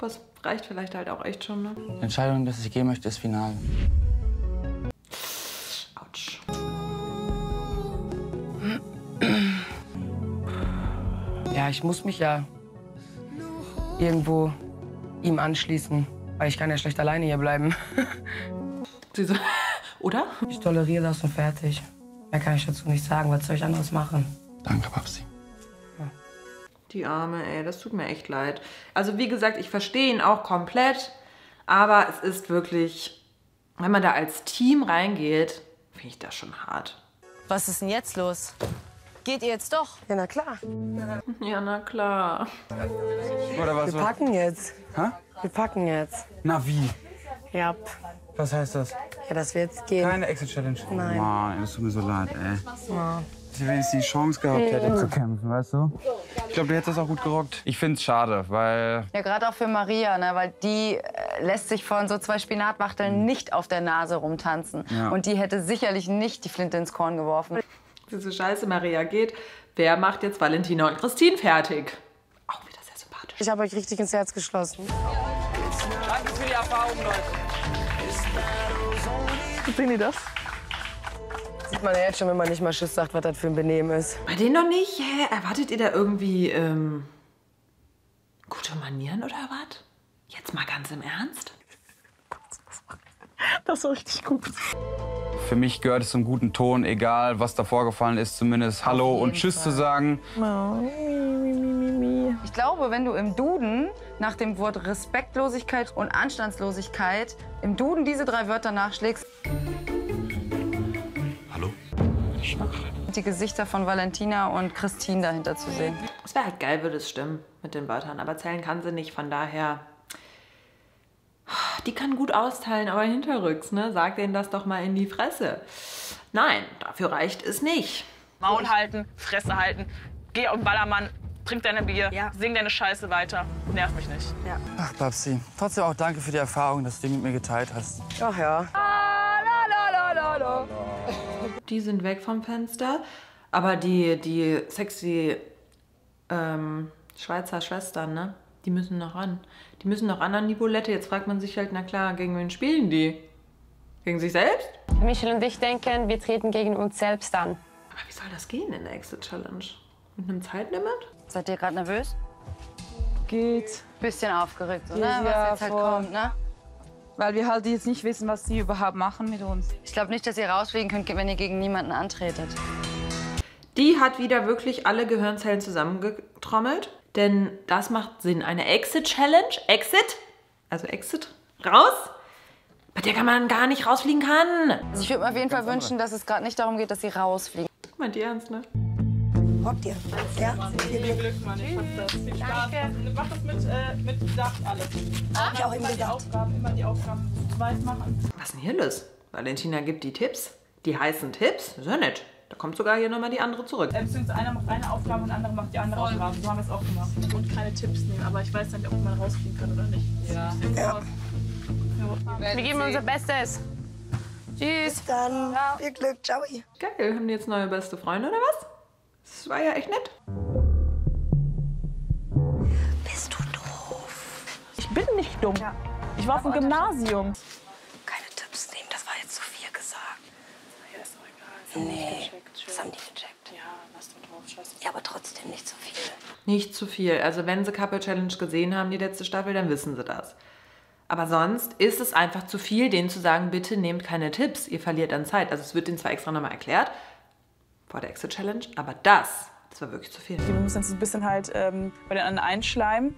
Was reicht vielleicht halt auch echt schon, ne? Die Entscheidung, dass ich gehen möchte, ist final. Autsch. Ja, ich muss mich ja irgendwo ihm anschließen, weil ich kann ja schlecht alleine hier bleiben. Sie so, oder? Ich toleriere das und fertig. Mehr kann ich dazu nicht sagen. Was soll ich anderes machen? Danke, Babsi. Die Arme, ey, das tut mir echt leid. Also wie gesagt, ich verstehe ihn auch komplett, aber es ist wirklich, wenn man da als Team reingeht, finde ich das schon hart. Was ist denn jetzt los? Geht ihr jetzt doch? Ja, na klar. Ja, na klar. Oder was? Wir packen jetzt. Hä? Wir packen jetzt. Na wie? Ja. Was heißt das? Ja, dass wir jetzt gehen. Keine Exit-Challenge. Nein. Mann, das tut mir so leid, ey. Ja. Wenn ich die Chance gehabt hätte zu kämpfen, weißt du? Ich glaube, du hättest das auch gut gerockt. Ich finde es schade, weil... Ja, gerade auch für Maria, ne? Weil die äh, lässt sich von so zwei Spinatwachteln mhm. nicht auf der Nase rumtanzen. Ja. Und die hätte sicherlich nicht die Flinte ins Korn geworfen. Diese Scheiße, Maria geht. Wer macht jetzt Valentina und Christine fertig? Auch wieder sehr sympathisch. Ich habe euch richtig ins Herz geschlossen. Danke für die Erfahrung, Leute. Sehen die das? Sieht man ja jetzt schon, wenn man nicht mal Schiss sagt, was das für ein Benehmen ist. Bei denen noch nicht? Hä? Erwartet ihr da irgendwie ähm, gute Manieren oder was? Jetzt mal ganz im Ernst? Das war richtig gut. Für mich gehört es zum guten Ton, egal was da vorgefallen ist, zumindest Hallo und Tschüss Fall. zu sagen. Ich glaube, wenn du im Duden nach dem Wort Respektlosigkeit und Anstandslosigkeit im Duden diese drei Wörter nachschlägst, die Gesichter von Valentina und Christine dahinter zu sehen. Es wäre halt geil, würde es stimmen mit den Wörtern, aber zählen kann sie nicht, von daher... Die kann gut austeilen, aber hinterrücks, ne? Sag denen das doch mal in die Fresse. Nein, dafür reicht es nicht. Maul halten, Fresse halten, geh auf den Ballermann, trink deine Bier, ja. Sing deine Scheiße weiter, nerv mich nicht. Ja. Ach, Babsi, trotzdem auch danke für die Erfahrung, dass du die mit mir geteilt hast. Ach ja. Die sind weg vom Fenster, aber die, die sexy ähm, Schweizer Schwestern, ne? Die müssen noch ran. Die müssen noch an an die Bulette. Jetzt fragt man sich halt, na klar, gegen wen spielen die? Gegen sich selbst? Michel und ich denken, wir treten gegen uns selbst an. Aber wie soll das gehen in der Exit-Challenge? Mit einem Zeitlimit? Seid ihr gerade nervös? Geht. Bisschen aufgeregt, oder? Ja, was jetzt halt voll. kommt, ne? Weil wir halt jetzt nicht wissen, was die überhaupt machen mit uns. Ich glaube nicht, dass ihr rausfliegen könnt, wenn ihr gegen niemanden antretet. Die hat wieder wirklich alle Gehirnzellen zusammengetrommelt. Denn das macht Sinn. Eine Exit-Challenge. Exit. Also Exit. Raus. bei der man gar nicht rausfliegen kann. Also ich würde mir auf jeden Fall wünschen, dass es gerade nicht darum geht, dass sie rausfliegen. Meint ihr ernst, ne? Hockt ihr? Ja? Viel Glück. Glück, Mann. Ich hab das. Viel Spaß. Danke. Mach das mit, äh, mit Bedacht alles. Hab ich auch immer die Aufgaben, immer die Aufgaben weiß machen. Was ist denn hier los? Valentina gibt die Tipps. Die heißen Tipps? Das ist ja nett. Da kommt sogar hier nochmal die andere zurück. Ähm, einer macht eine Aufgabe und der andere macht die andere Voll. Aufgabe. So haben wir es auch gemacht. Und keine Tipps nehmen, aber ich weiß nicht, ob man rausfliegen kann oder nicht. Ja. Ja. Ja. Wir geben unser Bestes. Tschüss. Bis dann. Ja. Viel Glück. Ciao. Geil. Haben die jetzt neue beste Freunde oder was? Das war ja echt nett. Bist du doof? Ich bin nicht dumm. Ja. Ich war auf dem Gymnasium. Keine Tipps nehmen, das war jetzt zu viel gesagt. Ja, ist doch egal. Nee, das haben die gecheckt. Ja, lass doch drauf, scheiße. Ja, aber trotzdem nicht zu viel. Nicht zu viel. Also wenn sie Couple Challenge gesehen haben, die letzte Staffel, dann wissen sie das. Aber sonst ist es einfach zu viel, denen zu sagen, bitte nehmt keine Tipps, ihr verliert an Zeit. Also es wird denen zwar extra nochmal erklärt, vor der Exit-Challenge, aber das, das war wirklich zu viel. Wir müssen uns ein bisschen halt ähm, bei den anderen einschleimen.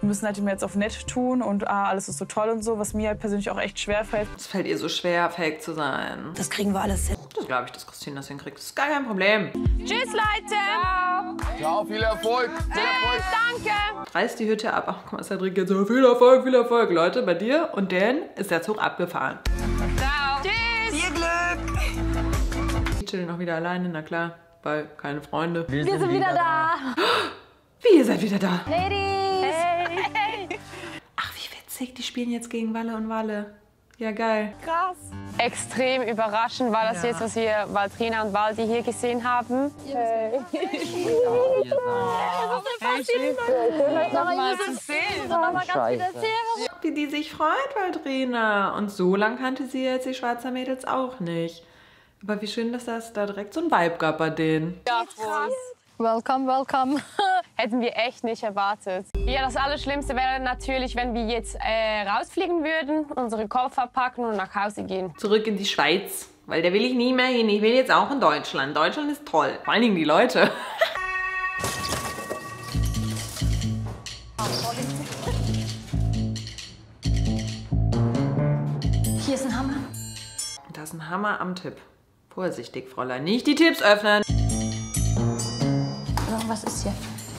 Wir müssen halt immer jetzt auf nett tun und ah, alles ist so toll und so, was mir halt persönlich auch echt schwer fällt. Es fällt ihr so schwer, fake zu sein. Das kriegen wir alles hin. Das glaube ich, dass Christine das hinkriegt. Das ist gar kein Problem. Tschüss, Leute! Ciao! Ciao, viel Erfolg! Viel Erfolg! Tschüss, danke! Reißt die Hütte ab. Ach, guck mal, Cedric geht so, viel Erfolg, viel Erfolg. Leute, bei dir und denen ist der Zug abgefahren. Ciao! Tschüss! Viel Glück! Chillen auch wieder alleine, na klar, weil keine Freunde. Wir sind, Wir sind wieder, wieder da. da. Wie, ihr seid wieder da. Ladies. Hey. Hey. Ach, wie witzig, die spielen jetzt gegen Walle und Walle. Ja, geil. Krass. Extrem überraschend war das ja. jetzt, was wir Valdrina und Valdi hier gesehen haben. Hey. Wie die sich freut, Valdrina. Und so lange kannte sie jetzt die Schweizer Mädels auch nicht. Aber wie schön, dass das da direkt so ein Vibe gab bei denen. Ja, krass. Welcome, welcome. Hätten wir echt nicht erwartet. Ja, das Allerschlimmste wäre natürlich, wenn wir jetzt äh, rausfliegen würden, unsere Koffer packen und nach Hause gehen. Zurück in die Schweiz, weil da will ich nie mehr hin. Ich will jetzt auch in Deutschland. Deutschland ist toll. Vor allen Dingen die Leute. Hier ist ein Hammer. Da ist ein Hammer am Tipp. Vorsichtig, Fräulein. Nicht die Tipps öffnen. Irgendwas ist hier.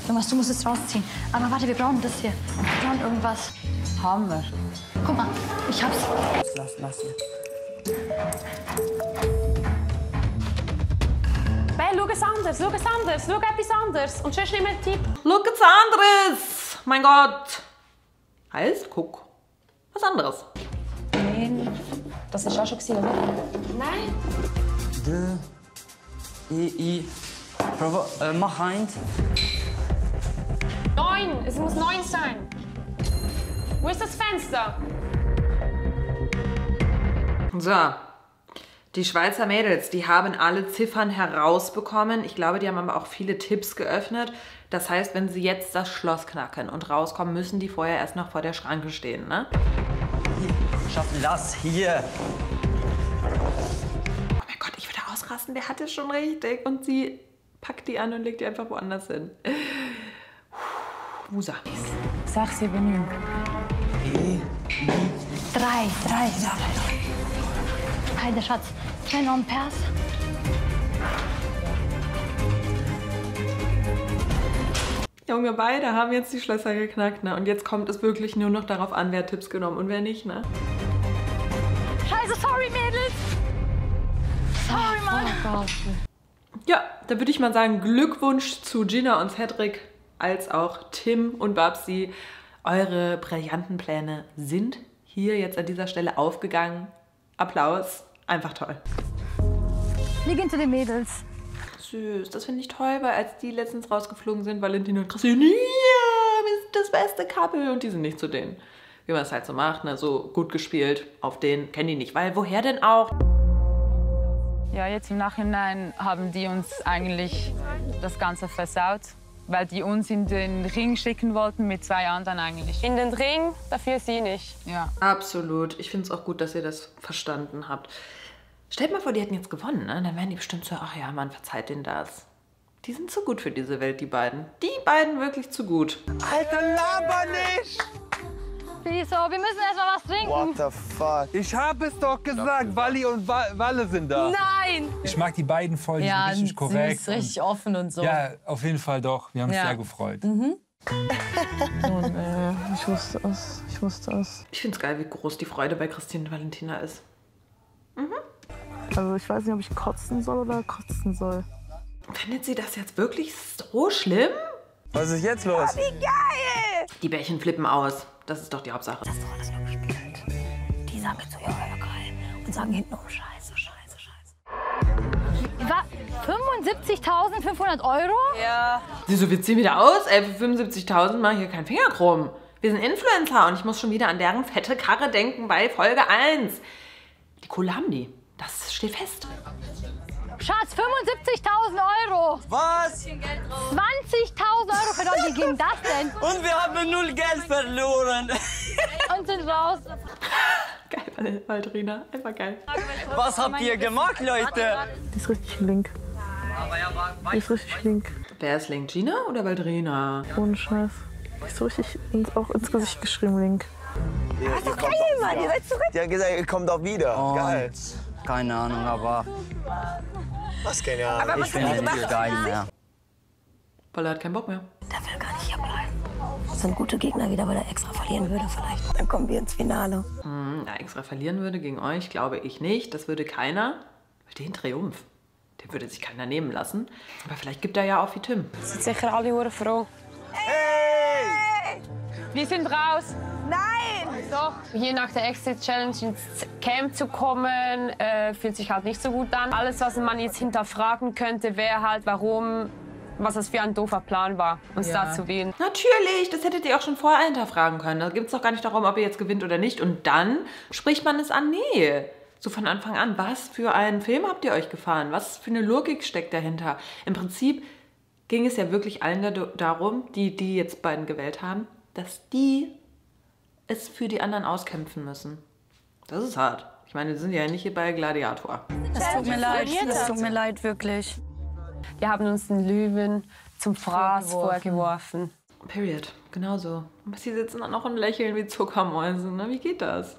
Irgendwas, du musst es rausziehen. Aber warte, wir brauchen das hier. Wir brauchen irgendwas. Haben wir. Guck mal, ich hab's. Lass, lass hier. Hey, schau es anders, schau es anders, schau etwas anderes. Und sonst nimm einen Tipp. Schau es anderes. Mein Gott. Heißt, guck. Was anderes. Nein. Das war schon gewesen, oder? Nein. I, I. Provo äh, mach eins. Neun! Es muss neun sein. Wo ist das Fenster? So. Die Schweizer Mädels, die haben alle Ziffern herausbekommen. Ich glaube, die haben aber auch viele Tipps geöffnet. Das heißt, wenn sie jetzt das Schloss knacken und rauskommen, müssen die vorher erst noch vor der Schranke stehen, ne? Schaffen das hier. Der hatte schon richtig. Und sie packt die an und legt die einfach woanders hin. Musa. sechs, sieben, neun. drei, drei. Heide, Schatz. Kein on Pass. Junge, beide haben jetzt die Schlösser geknackt, ne? Und jetzt kommt es wirklich nur noch darauf an, wer Tipps genommen und wer nicht, ne? Scheiße, sorry, Mädels. Sorry, Mann. Ja, da würde ich mal sagen, Glückwunsch zu Gina und Cedric, als auch Tim und Babsi. Eure brillanten Pläne sind hier jetzt an dieser Stelle aufgegangen. Applaus, einfach toll. Wir gehen zu den Mädels. Süß, das finde ich toll, weil als die letztens rausgeflogen sind, Valentina und Christine, ja, wir sind das beste Couple und die sind nicht zu denen. Wie man es halt so macht, ne? So gut gespielt, auf den kennen die nicht, weil woher denn auch? Ja, jetzt im Nachhinein haben die uns eigentlich das Ganze versaut, weil die uns in den Ring schicken wollten mit zwei anderen eigentlich. In den Ring, dafür sie nicht. Ja. Absolut. Ich finde es auch gut, dass ihr das verstanden habt. Stellt mal vor, die hätten jetzt gewonnen, ne? Dann wären die bestimmt so, ach ja, man verzeiht denen das. Die sind zu gut für diese Welt, die beiden. Die beiden wirklich zu gut. Alter, laber nicht! Papi, so, wir müssen erstmal was trinken. What the fuck? Ich hab es doch gesagt, Walli und Walle sind da. Nein! Ich mag die beiden voll, die ja, sind richtig korrekt. Ja, richtig offen und so. Ja, auf jeden Fall doch. Wir haben ja. uns sehr gefreut. Mhm. Und, äh, ich wusste es, ich wusste es. Ich find's geil, wie groß die Freude bei Christine und Valentina ist. Mhm. Also ich weiß nicht, ob ich kotzen soll oder kotzen soll. Findet sie das jetzt wirklich so schlimm? Was ist jetzt los? Oh, wie geil! Die Bärchen flippen aus. Das ist doch die Hauptsache. Das ist doch alles nur gespielt. Die sagen jetzt so, ja, geil. Und sagen hintenrum, scheiße, scheiße, scheiße. War fünfundsiebzigtausendfünfhundert Euro? Ja. Wieso, wir ziehen wieder aus? Ey, für fünfundsiebzigtausend mache ich hier keinen Finger krumm. Wir sind Influencer und ich muss schon wieder an deren fette Karre denken bei Folge eins. Die Kohle haben die. Das steht fest. Schatz, fünfundsiebzigtausend Euro. Was? zwanzigtausend Euro verloren. Wie ging das denn? Und wir haben null Geld verloren. Und sind raus. Geil, Valdrina. Einfach geil. Was habt ihr gemacht, Leute? Die ist richtig link. Die ist richtig link. Wer ist link? Gina oder Valdrina? Ohne Scheiß. Die ist so richtig auch ins Gesicht geschrieben, link. Ja, das ist doch geil, Mann. Ihr seid zurück. Die hat gesagt, ihr kommt auch wieder. Oh. Geil. Keine Ahnung, aber... Was genial. Aber ich finde nicht geil mehr. Weil er hat keinen Bock mehr. Der will gar nicht hierbleiben. Das sind gute Gegner wieder, weil er extra verlieren würde vielleicht. Dann kommen wir ins Finale. Hm, na, extra verlieren würde gegen euch, glaube ich nicht. Das würde keiner... Den Triumph. Den würde sich keiner nehmen lassen. Aber vielleicht gibt er ja auch wie Tim. Das sind sicher alle Huren froh. Hey! Wir sind raus. Nein! Doch, hier nach der Exit-Challenge ins Camp zu kommen, äh, fühlt sich halt nicht so gut an. Alles, was man jetzt hinterfragen könnte, wäre halt, warum, was das für ein doofer Plan war, uns ja. da zu wählen. Natürlich, das hättet ihr auch schon vorher hinterfragen können. Da geht es doch gar nicht darum, ob ihr jetzt gewinnt oder nicht. Und dann spricht man es an. Nee, so von Anfang an. Was für einen Film habt ihr euch gefahren? Was für eine Logik steckt dahinter? Im Prinzip ging es ja wirklich allen da darum, die, die jetzt beiden gewählt haben, dass die es für die anderen auskämpfen müssen. Das ist hart. Ich meine, wir sind ja nicht hier bei Gladiator. Es tut mir leid, es tut mir leid, wirklich. Wir haben uns den Löwen zum Fraß vorgeworfen. vorgeworfen. Period, genau so. Aber sie sitzen dann auch und lächeln wie Zuckermäuse. Ne? Wie geht das?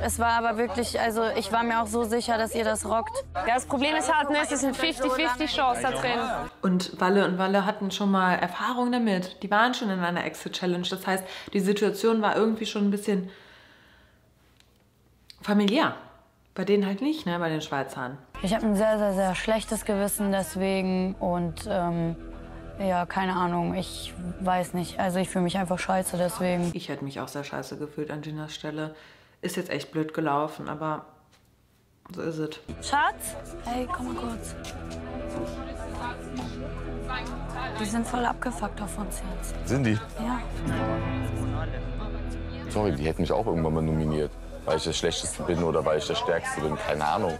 Es war aber wirklich, also ich war mir auch so sicher, dass ihr das rockt. Ja, das Problem ist halt, ne, es ist eine fünfzig fünfzig Chance da drin. Und Walle und Walle hatten schon mal Erfahrung damit. Die waren schon in einer Exit-Challenge. Das heißt, die Situation war irgendwie schon ein bisschen... familiär. Bei denen halt nicht, ne? Bei den Schweizern. Ich habe ein sehr, sehr, sehr schlechtes Gewissen deswegen und ähm, ja, keine Ahnung, ich weiß nicht. Also ich fühle mich einfach scheiße deswegen. Ich hätte mich auch sehr scheiße gefühlt an Ginas Stelle. Ist jetzt echt blöd gelaufen, aber so ist es. Schatz? Hey, komm mal kurz. Die sind voll abgefuckt auf uns jetzt. Sind die? Ja. Sorry, die hätten mich auch irgendwann mal nominiert. Weil ich das Schlechteste bin oder weil ich das Stärkste bin, keine Ahnung.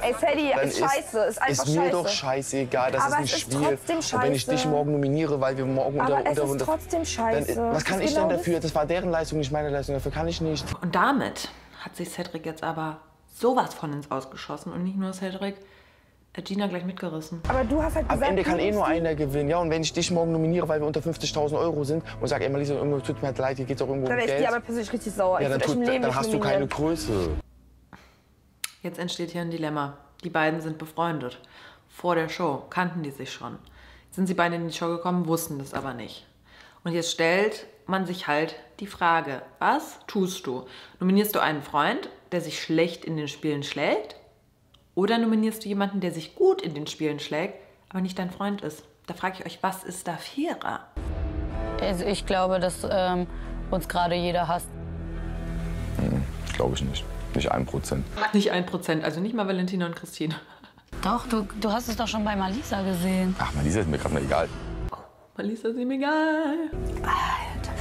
Ey, Sadie, ist scheiße, ist einfach scheiße. Ist mir doch scheißegal, das ist ein Spiel. Und wenn ich dich morgen nominiere, weil wir morgen unter... Aber es ist trotzdem scheiße. Was kann ich denn dafür? Das war deren Leistung, nicht meine Leistung, dafür kann ich nicht. Und damit hat sich Cedric jetzt aber sowas von ins Ausgeschossen und nicht nur Cedric. Hat Gina gleich mitgerissen. Aber du hast halt gesagt, am Ende kann eh nur einer gewinnen. Ja, und wenn ich dich morgen nominiere, weil wir unter fünfzigtausend Euro sind und sage, ey, Marlisa, irgendwo tut mir halt leid, hier geht's auch irgendwo um Geld. Dann wäre ich dir aber persönlich richtig sauer. Ja, dann, tut, dann, dann hast du keine Größe. Jetzt entsteht hier ein Dilemma. Die beiden sind befreundet. Vor der Show kannten die sich schon. Jetzt sind sie beide in die Show gekommen, wussten das aber nicht. Und jetzt stellt man sich halt die Frage, was tust du? Nominierst du einen Freund, der sich schlecht in den Spielen schlägt? Oder nominierst du jemanden, der sich gut in den Spielen schlägt, aber nicht dein Freund ist? Da frage ich euch, was ist da fairer? Also ich glaube, dass ähm, uns gerade jeder hasst. Hm, glaube ich nicht. Nicht ein Prozent. Nicht ein Prozent, also nicht mal Valentina und Christine. Doch, du, du hast es doch schon bei Marlisa gesehen. Ach, Marlisa ist mir gerade egal. Oh, Marlisa ist ihm egal. Alter,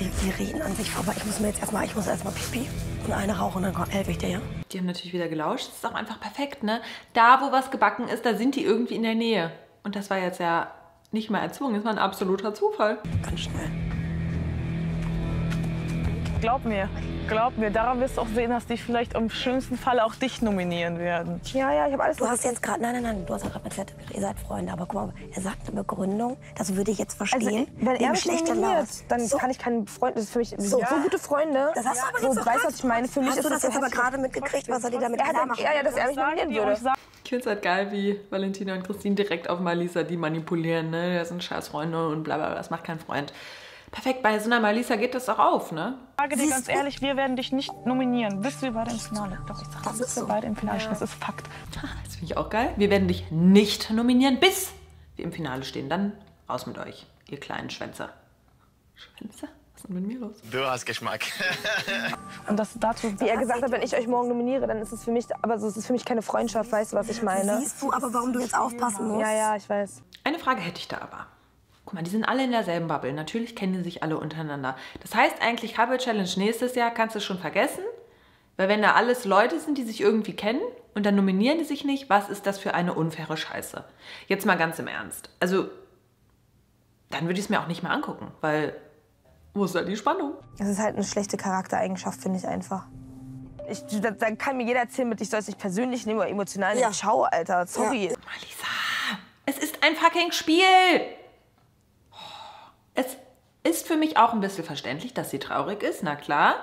die, die reden an sich vorbei. Ich muss mir jetzt erstmal, ich muss erstmal pipi. Und eine rauchen, dann helfe ich dir, ja? Die haben natürlich wieder gelauscht. Das ist auch einfach perfekt, ne? Da, wo was gebacken ist, da sind die irgendwie in der Nähe. Und das war jetzt ja nicht mal erzwungen. Das war ein absoluter Zufall. Ganz schnell. Glaub mir. Glaub mir, daran wirst du auch sehen, dass die vielleicht im schönsten Fall auch dich nominieren werden. Ja, ja, ich habe alles. Du hast jetzt gerade, nein, nein, nein, du hast gerade mit ihr seid Freunde, aber guck mal, er sagt eine Begründung, das würde ich jetzt verstehen. Also, wenn er mich nominiert, dann so. Kann ich keinen Freund, das ist für mich so, ja. So gute Freunde. Das hast du aber so, nicht so weißt, was ich meine. Für mich hast ist du das, das jetzt aber gerade mitgekriegt, was er dir damit klar macht. Ja, ja, dass er mich nominieren würde. Ich finde es halt geil, wie Valentina und Christine direkt auf Malisa die manipulieren, ne? Das sind scheiß Freunde und bla bla, das macht kein Freund. Perfekt, bei so einer Malisa geht das auch auf, ne? Ich sage dir ganz ehrlich, wir werden dich nicht nominieren. Bist du beide im Finale? Doch, ich sage, bist du beide im Finale. Das ist Fakt. Das finde ich auch geil. Wir werden dich nicht nominieren, bis wir im Finale stehen. Dann raus mit euch, ihr kleinen Schwänzer. Schwänzer? Was ist denn mit mir los? Du hast Geschmack. Und das dazu, wie er gesagt hat, wenn ich euch morgen nominiere, dann ist es für mich, aber so, es ist für mich keine Freundschaft, weißt du, was ich meine? Siehst du aber, warum du jetzt aufpassen musst? Ja, ja, ich weiß. Eine Frage hätte ich da aber. Guck mal, die sind alle in derselben Bubble. Natürlich kennen die sich alle untereinander. Das heißt eigentlich, Couple Challenge nächstes Jahr kannst du schon vergessen. Weil wenn da alles Leute sind, die sich irgendwie kennen und dann nominieren die sich nicht, was ist das für eine unfaire Scheiße? Jetzt mal ganz im Ernst. Also, dann würde ich es mir auch nicht mehr angucken, weil wo ist da die Spannung? Das ist halt eine schlechte Charaktereigenschaft, finde ich einfach. Ich, dann kann mir jeder erzählen, mit ich soll es nicht persönlich nehmen oder emotional nehmen. Ja. Schau, Alter, sorry. Ja. Malisa, es ist ein fucking Spiel. Es ist für mich auch ein bisschen verständlich, dass sie traurig ist, na klar.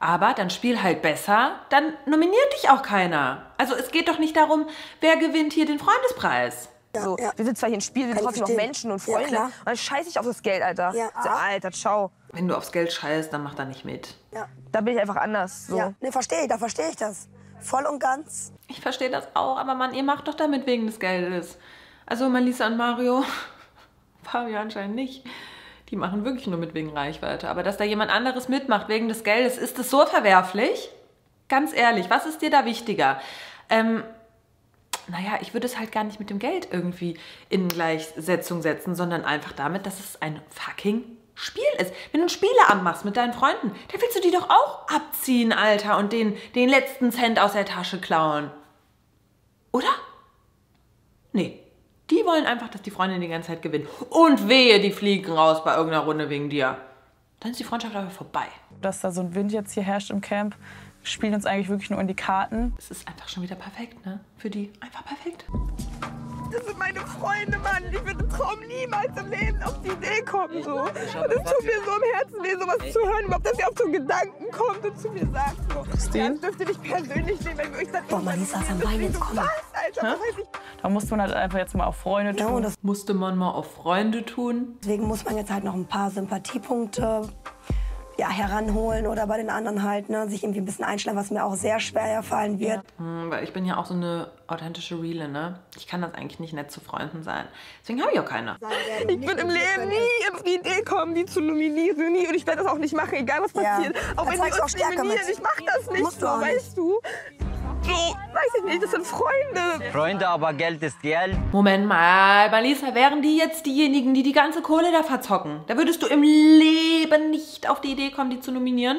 Aber dann spiel halt besser, dann nominiert dich auch keiner. Also es geht doch nicht darum, wer gewinnt hier den Freundespreis. Ja, so, ja. Wir sind zwar hier im Spiel, wir sind trotzdem noch Menschen und Freunde. Ja, und dann scheiß ich auf das Geld, Alter. Ja. So, Alter, ciao. Wenn du aufs Geld scheißt, dann mach da nicht mit. Ja. Da bin ich einfach anders. So. Ja. Ne, verstehe ich, da verstehe ich das. Voll und ganz. Ich verstehe das auch, aber Mann, ihr macht doch damit wegen des Geldes. Also Malisa und Mario, Fabio anscheinend nicht. Die machen wirklich nur mit wegen Reichweite. Aber dass da jemand anderes mitmacht wegen des Geldes, ist das so verwerflich? Ganz ehrlich, was ist dir da wichtiger? Ähm, naja, ich würde es halt gar nicht mit dem Geld irgendwie in Gleichsetzung setzen, sondern einfach damit, dass es ein fucking Spiel ist. Wenn du ein Spieleabend machst mit deinen Freunden, dann willst du die doch auch abziehen, Alter, und den, den letzten Cent aus der Tasche klauen. Oder? Nee. Die wollen einfach, dass die Freundin die ganze Zeit gewinnt. Und wehe, die fliegen raus bei irgendeiner Runde wegen dir. Dann ist die Freundschaft aber vorbei. Dass da so ein Wind jetzt hier herrscht im Camp, spielen uns eigentlich wirklich nur in die Karten. Es ist einfach schon wieder perfekt, ne? Für die einfach perfekt. Das sind meine Freunde, Mann. Ich würde Traum niemals im Leben auf die Idee kommen. So. Und es tut mir so im Herzen weh, sowas zu hören, überhaupt, dass ihr auf so einen Gedanken kommt und zu mir sagt, so, Christine? Das dürfte dich persönlich nehmen, wenn wir euch dann... Boah, Malisa, dann war jetzt kommen. Alter, da musste man halt einfach jetzt mal auf Freunde tun. Ja, das musste man mal auf Freunde tun. Deswegen muss man jetzt halt noch ein paar Sympathiepunkte ja, heranholen oder bei den anderen halt, ne, sich irgendwie ein bisschen einschleimen, was mir auch sehr schwer fallen wird. Mhm, weil ich bin ja auch so eine authentische Reale, ne? Ich kann das eigentlich nicht nett zu Freunden sein. Deswegen habe ich auch keine. Ich würde im Leben nie auf die Idee kommen, die zu nominieren, nie. Und ich werde das auch nicht machen, egal was passiert. Ja. Auch wenn die uns nominieren, ich mache das nicht so, weißt du? So, weiß ich nicht, das sind Freunde. Freunde, aber Geld ist Geld. Moment mal, Malisa, wären die jetzt diejenigen, die die ganze Kohle da verzocken? Da würdest du im Leben nicht auf die Idee kommen, die zu nominieren?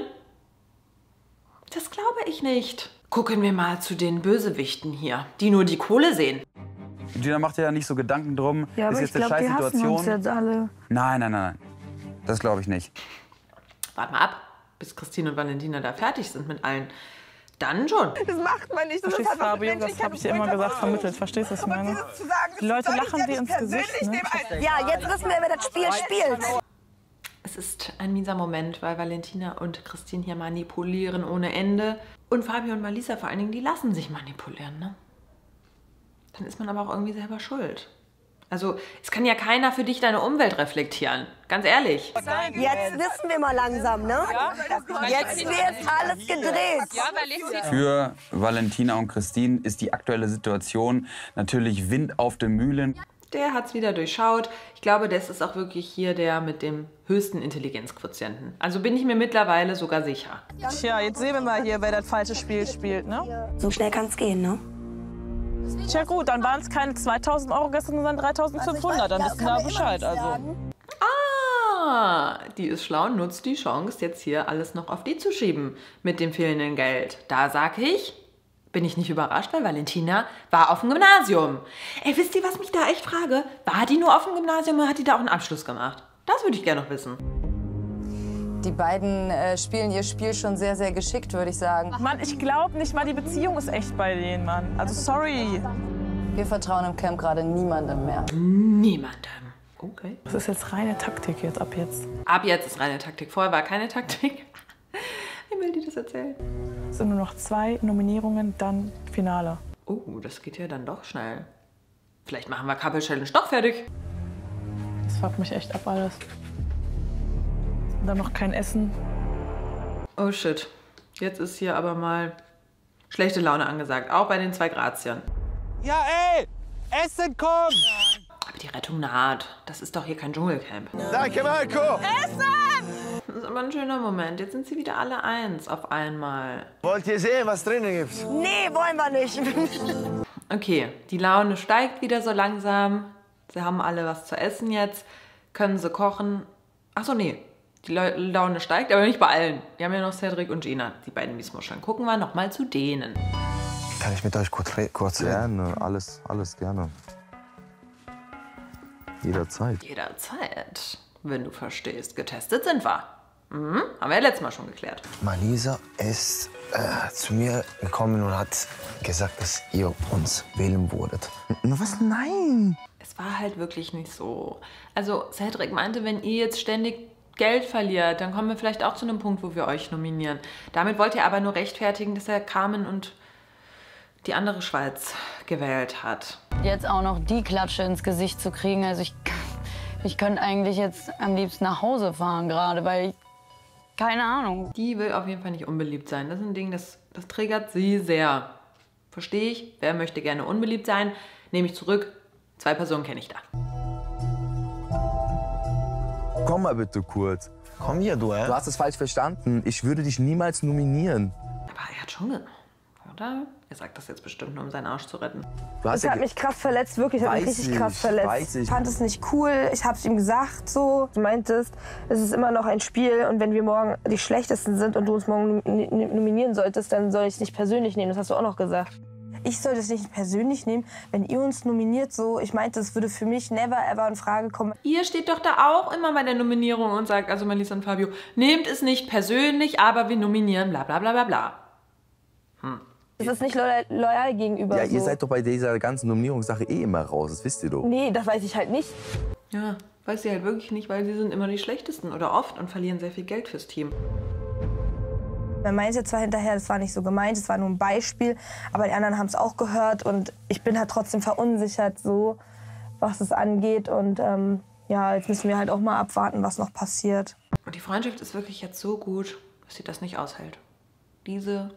Das glaube ich nicht. Gucken wir mal zu den Bösewichten hier, die nur die Kohle sehen. Gina macht ja nicht so Gedanken drum. Ja, aber ist jetzt ich glaube, die hassen uns jetzt alle. Nein, nein, nein, das glaube ich nicht. Warte mal ab, bis Christine und Valentina da fertig sind mit allen. Dann schon. Das macht man nicht. Das verstehst du, Fabio? Das habe ich dir immer gesagt, vermittelt. Verstehst du, was ich meine? Die Leute lachen dir ins Gesicht. Ne? Ja, jetzt wissen wir, wer das Spiel spielt. Es ist ein mieser Moment, weil Valentina und Christine hier manipulieren ohne Ende. Und Fabio und Malisa vor allen Dingen, die lassen sich manipulieren, ne? Dann ist man aber auch irgendwie selber schuld. Also, es kann ja keiner für dich deine Umwelt reflektieren. Ganz ehrlich. Jetzt wissen wir mal langsam, ne? Ja. Jetzt wird alles gedreht. Für Valentina und Christine ist die aktuelle Situation natürlich Wind auf den Mühlen. Der hat's wieder durchschaut. Ich glaube, das ist auch wirklich hier der mit dem höchsten Intelligenzquotienten. Also bin ich mir mittlerweile sogar sicher. Tja, jetzt sehen wir mal hier, wer das falsche Spiel spielt, ne? So schnell kann's gehen, ne? Tja gut, dann waren es keine zweitausend Euro gestern, sondern dreitausendfünfhundert. Dann wissen wir da Bescheid. Also. Ah, die ist schlau und nutzt die Chance, jetzt hier alles noch auf die zu schieben mit dem fehlenden Geld. Da sag ich, bin ich nicht überrascht, weil Valentina war auf dem Gymnasium. Ey, wisst ihr, was mich da echt frage? War die nur auf dem Gymnasium oder hat die da auch einen Abschluss gemacht? Das würde ich gerne noch wissen. Die beiden äh, spielen ihr Spiel schon sehr, sehr geschickt, würde ich sagen. Mann, ich glaube nicht mal, die Beziehung ist echt bei denen, Mann. Also sorry. Wir vertrauen im Camp gerade niemandem mehr. Niemandem. Okay. Das ist jetzt reine Taktik jetzt, ab jetzt. Ab jetzt ist reine Taktik. Vorher war keine Taktik. Ich will dir das erzählen. Es sind nur noch zwei Nominierungen, dann Finale. Oh, das geht ja dann doch schnell. Vielleicht machen wir Couple Challenge doch fertig. Das fuckt mich echt ab alles. Und dann noch kein Essen. Oh shit. Jetzt ist hier aber mal schlechte Laune angesagt. Auch bei den zwei Grazien. Ja ey, Essen kommt! Ja. Aber die Rettung naht. Das ist doch hier kein Dschungelcamp. Danke, Marco! Essen! Das ist aber ein schöner Moment. Jetzt sind sie wieder alle eins auf einmal. Wollt ihr sehen, was drinnen gibt? Nee, wollen wir nicht. Okay, die Laune steigt wieder so langsam. Sie haben alle was zu essen jetzt. Können sie kochen? Achso, nee. Die Le Laune steigt, aber nicht bei allen. Wir haben ja noch Cedric und Gina, die beiden Miesmuscheln. Gucken wir noch mal zu denen. Kann ich mit euch kurz, kurz reden? Ja, alles, alles gerne. Jederzeit. Jederzeit. Wenn du verstehst, getestet sind wir. Mhm. Haben wir ja letztes Mal schon geklärt. Malisa ist äh, zu mir gekommen und hat gesagt, dass ihr uns wählen würdet. Was? Nein! Es war halt wirklich nicht so. Also Cedric meinte, wenn ihr jetzt ständig Geld verliert, dann kommen wir vielleicht auch zu einem Punkt, wo wir euch nominieren. Damit wollte er aber nur rechtfertigen, dass er Carmen und die andere Schweiz gewählt hat. Jetzt auch noch die Klatsche ins Gesicht zu kriegen, also ich, ich könnte eigentlich jetzt am liebsten nach Hause fahren gerade, weil ich, keine Ahnung. Die will auf jeden Fall nicht unbeliebt sein. Das ist ein Ding, das, das triggert sie sehr. Verstehe ich, wer möchte gerne unbeliebt sein, nehme ich zurück, zwei Personen kenne ich da. Komm mal bitte kurz. Komm hier, du, ey. Du hast es falsch verstanden, ich würde dich niemals nominieren. Aber er hat schon genommen, oder? Er sagt das jetzt bestimmt nur, um seinen Arsch zu retten. Das hat mich krass verletzt, wirklich. Das hat mich richtig krass verletzt. Ich fand es nicht cool. Ich hab's ihm gesagt so. Du meintest, es ist immer noch ein Spiel und wenn wir morgen die Schlechtesten sind und du uns morgen nominieren solltest, dann soll ich es nicht persönlich nehmen. Das hast du auch noch gesagt. Ich sollte es nicht persönlich nehmen, wenn ihr uns nominiert so. Ich meinte, es würde für mich never ever in Frage kommen. Ihr steht doch da auch immer bei der Nominierung und sagt, also Melissa und Fabio, nehmt es nicht persönlich, aber wir nominieren, bla bla bla bla bla. Hm. Das ist nicht loyal, loyal gegenüber. Ja, so. Ihr seid doch bei dieser ganzen Nominierungssache eh immer raus, das wisst ihr doch. Nee, das weiß ich halt nicht. Ja, weiß sie halt wirklich nicht, weil sie sind immer die Schlechtesten oder oft und verlieren sehr viel Geld fürs Team. Man meinte zwar hinterher, das war nicht so gemeint, es war nur ein Beispiel, aber die anderen haben es auch gehört und ich bin halt trotzdem verunsichert, so, was es angeht. Und ähm, ja, jetzt müssen wir halt auch mal abwarten, was noch passiert. Und die Freundschaft ist wirklich jetzt so gut, dass sie das nicht aushält. Diese...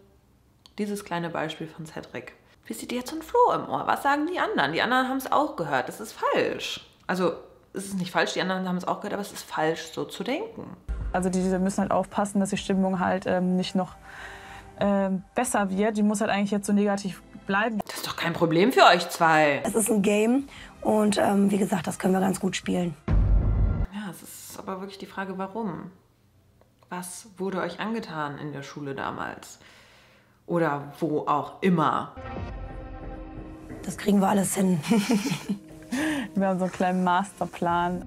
Dieses kleine Beispiel von Cedric. Wie sieht die jetzt so ein Floh im Ohr? Was sagen die anderen? Die anderen haben es auch gehört. Das ist falsch. Also es ist nicht falsch, die anderen haben es auch gehört, aber es ist falsch, so zu denken. Also die, die müssen halt aufpassen, dass die Stimmung halt ähm, nicht noch ähm, besser wird. Die muss halt eigentlich jetzt so negativ bleiben. Das ist doch kein Problem für euch zwei. Es ist ein Game und ähm, wie gesagt, das können wir ganz gut spielen. Ja, es ist aber wirklich die Frage, warum? Was wurde euch angetan in der Schule damals? Oder wo auch immer. Das kriegen wir alles hin. Wir haben so einen kleinen Masterplan.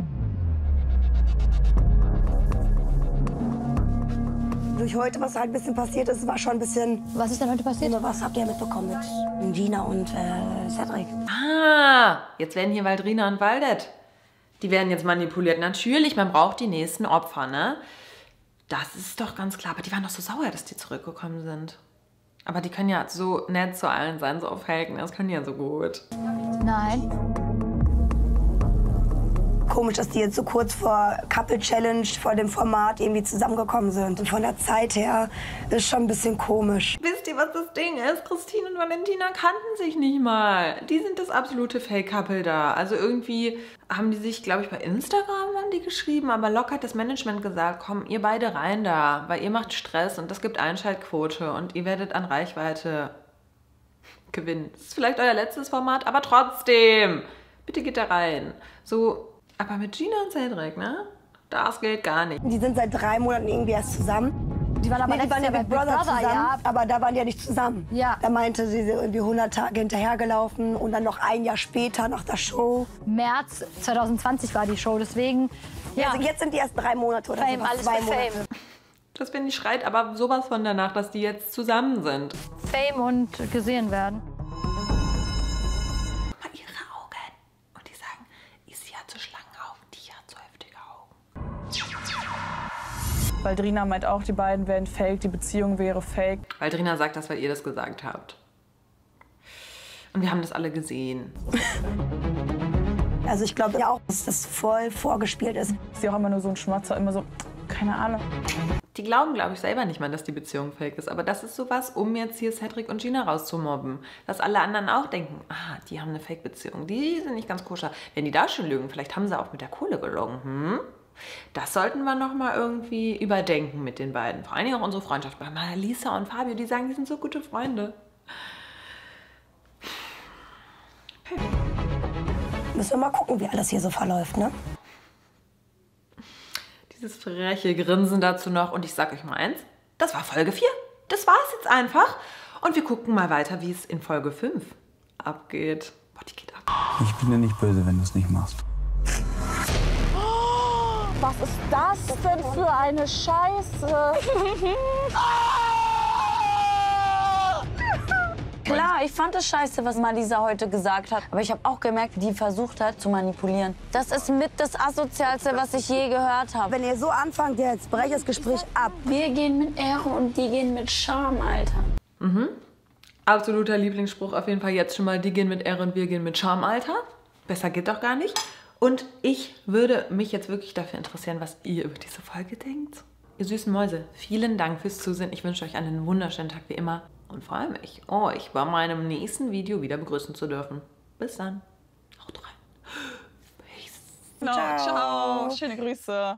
Durch heute, was halt ein bisschen passiert ist, war schon ein bisschen... Was ist denn heute passiert? Was habt ihr mitbekommen mit Gina und äh, Cedric? Ah, jetzt werden hier Valdrina und Valdet. Die werden jetzt manipuliert. Natürlich, man braucht die nächsten Opfer, ne? Das ist doch ganz klar. Aber die waren doch so sauer, dass die zurückgekommen sind. Aber die können ja so nett zu allen sein, so aufhalten. Das können die ja so gut. Nein. Komisch, dass die jetzt so kurz vor Couple Challenge, vor dem Format irgendwie zusammengekommen sind. Und von der Zeit her ist schon ein bisschen komisch. Wisst ihr, was das Ding ist? Christine und Valentina kannten sich nicht mal. Die sind das absolute Fake-Couple da. Also irgendwie haben die sich, glaube ich, bei Instagram haben die geschrieben, aber locker hat das Management gesagt, komm, ihr beide rein da, weil ihr macht Stress und das gibt Einschaltquote und ihr werdet an Reichweite gewinnen. Das ist vielleicht euer letztes Format, aber trotzdem, bitte geht da rein. So. Aber mit Gina und Cedric, ne? Das geht gar nicht. Die sind seit drei Monaten irgendwie erst zusammen. Die waren aber nee, die waren ja bei Big Brother zusammen, ja. aber da waren die ja nicht zusammen. Ja. Da meinte sie, sie sind irgendwie hundert Tage hinterhergelaufen und dann noch ein Jahr später nach der Show. März zwanzig zwanzig war die Show, deswegen... Ja. Also jetzt sind die erst drei Monate oder Fame, so alles zwei Monate. Fame. Das bin ich schreit, aber sowas von danach, dass die jetzt zusammen sind. Fame und gesehen werden. Mal ihre Augen. Und die sagen, sie hat so Schlangenaugen, die hat so heftige Augen. Valdrina meint auch, die beiden wären fake, die Beziehung wäre fake. Valdrina sagt das, weil ihr das gesagt habt. Und wir haben das alle gesehen. Also ich glaube ja auch, dass das voll vorgespielt ist. Ich sehe auch immer nur so einen Schmatzer, immer so, keine Ahnung. Die glauben, glaube ich, selber nicht mal, dass die Beziehung fake ist. Aber das ist sowas, um jetzt hier Cedric und Gina rauszumobben. Dass alle anderen auch denken, ah, die haben eine Fake-Beziehung, die sind nicht ganz koscher. Wenn die da schon lügen, vielleicht haben sie auch mit der Kohle gelogen, hm? Das sollten wir noch mal irgendwie überdenken mit den beiden. Vor allen Dingen auch unsere Freundschaft. Bei Lisa und Fabio, die sagen, die sind so gute Freunde. Okay. Müssen wir mal gucken, wie alles hier so verläuft, ne? Dieses freche Grinsen dazu noch. Und ich sag euch mal eins, das war Folge vier. Das war's jetzt einfach. Und wir gucken mal weiter, wie es in Folge fünf abgeht. Boah, die geht ab. Ich bin dir nicht böse, wenn du es nicht machst. Was ist das denn für eine Scheiße? Klar, ich fand es scheiße, was Malisa heute gesagt hat. Aber ich habe auch gemerkt, wie die versucht hat, zu manipulieren. Das ist mit das Asozialste, was ich je gehört habe. Wenn ihr so anfangt, jetzt brecht das Gespräch ab. Wir gehen mit Ehre und die gehen mit Charme, Alter. Mhm. Absoluter Lieblingsspruch auf jeden Fall jetzt schon mal. Die gehen mit Ehre und wir gehen mit Charme, Alter. Besser geht doch gar nicht. Und ich würde mich jetzt wirklich dafür interessieren, was ihr über diese Folge denkt. Ihr süßen Mäuse, vielen Dank fürs Zusehen. Ich wünsche euch einen wunderschönen Tag, wie immer. Und freue mich, euch bei meinem nächsten Video wieder begrüßen zu dürfen. Bis dann. Haut rein. Peace. Ciao. Ciao. Schöne Grüße.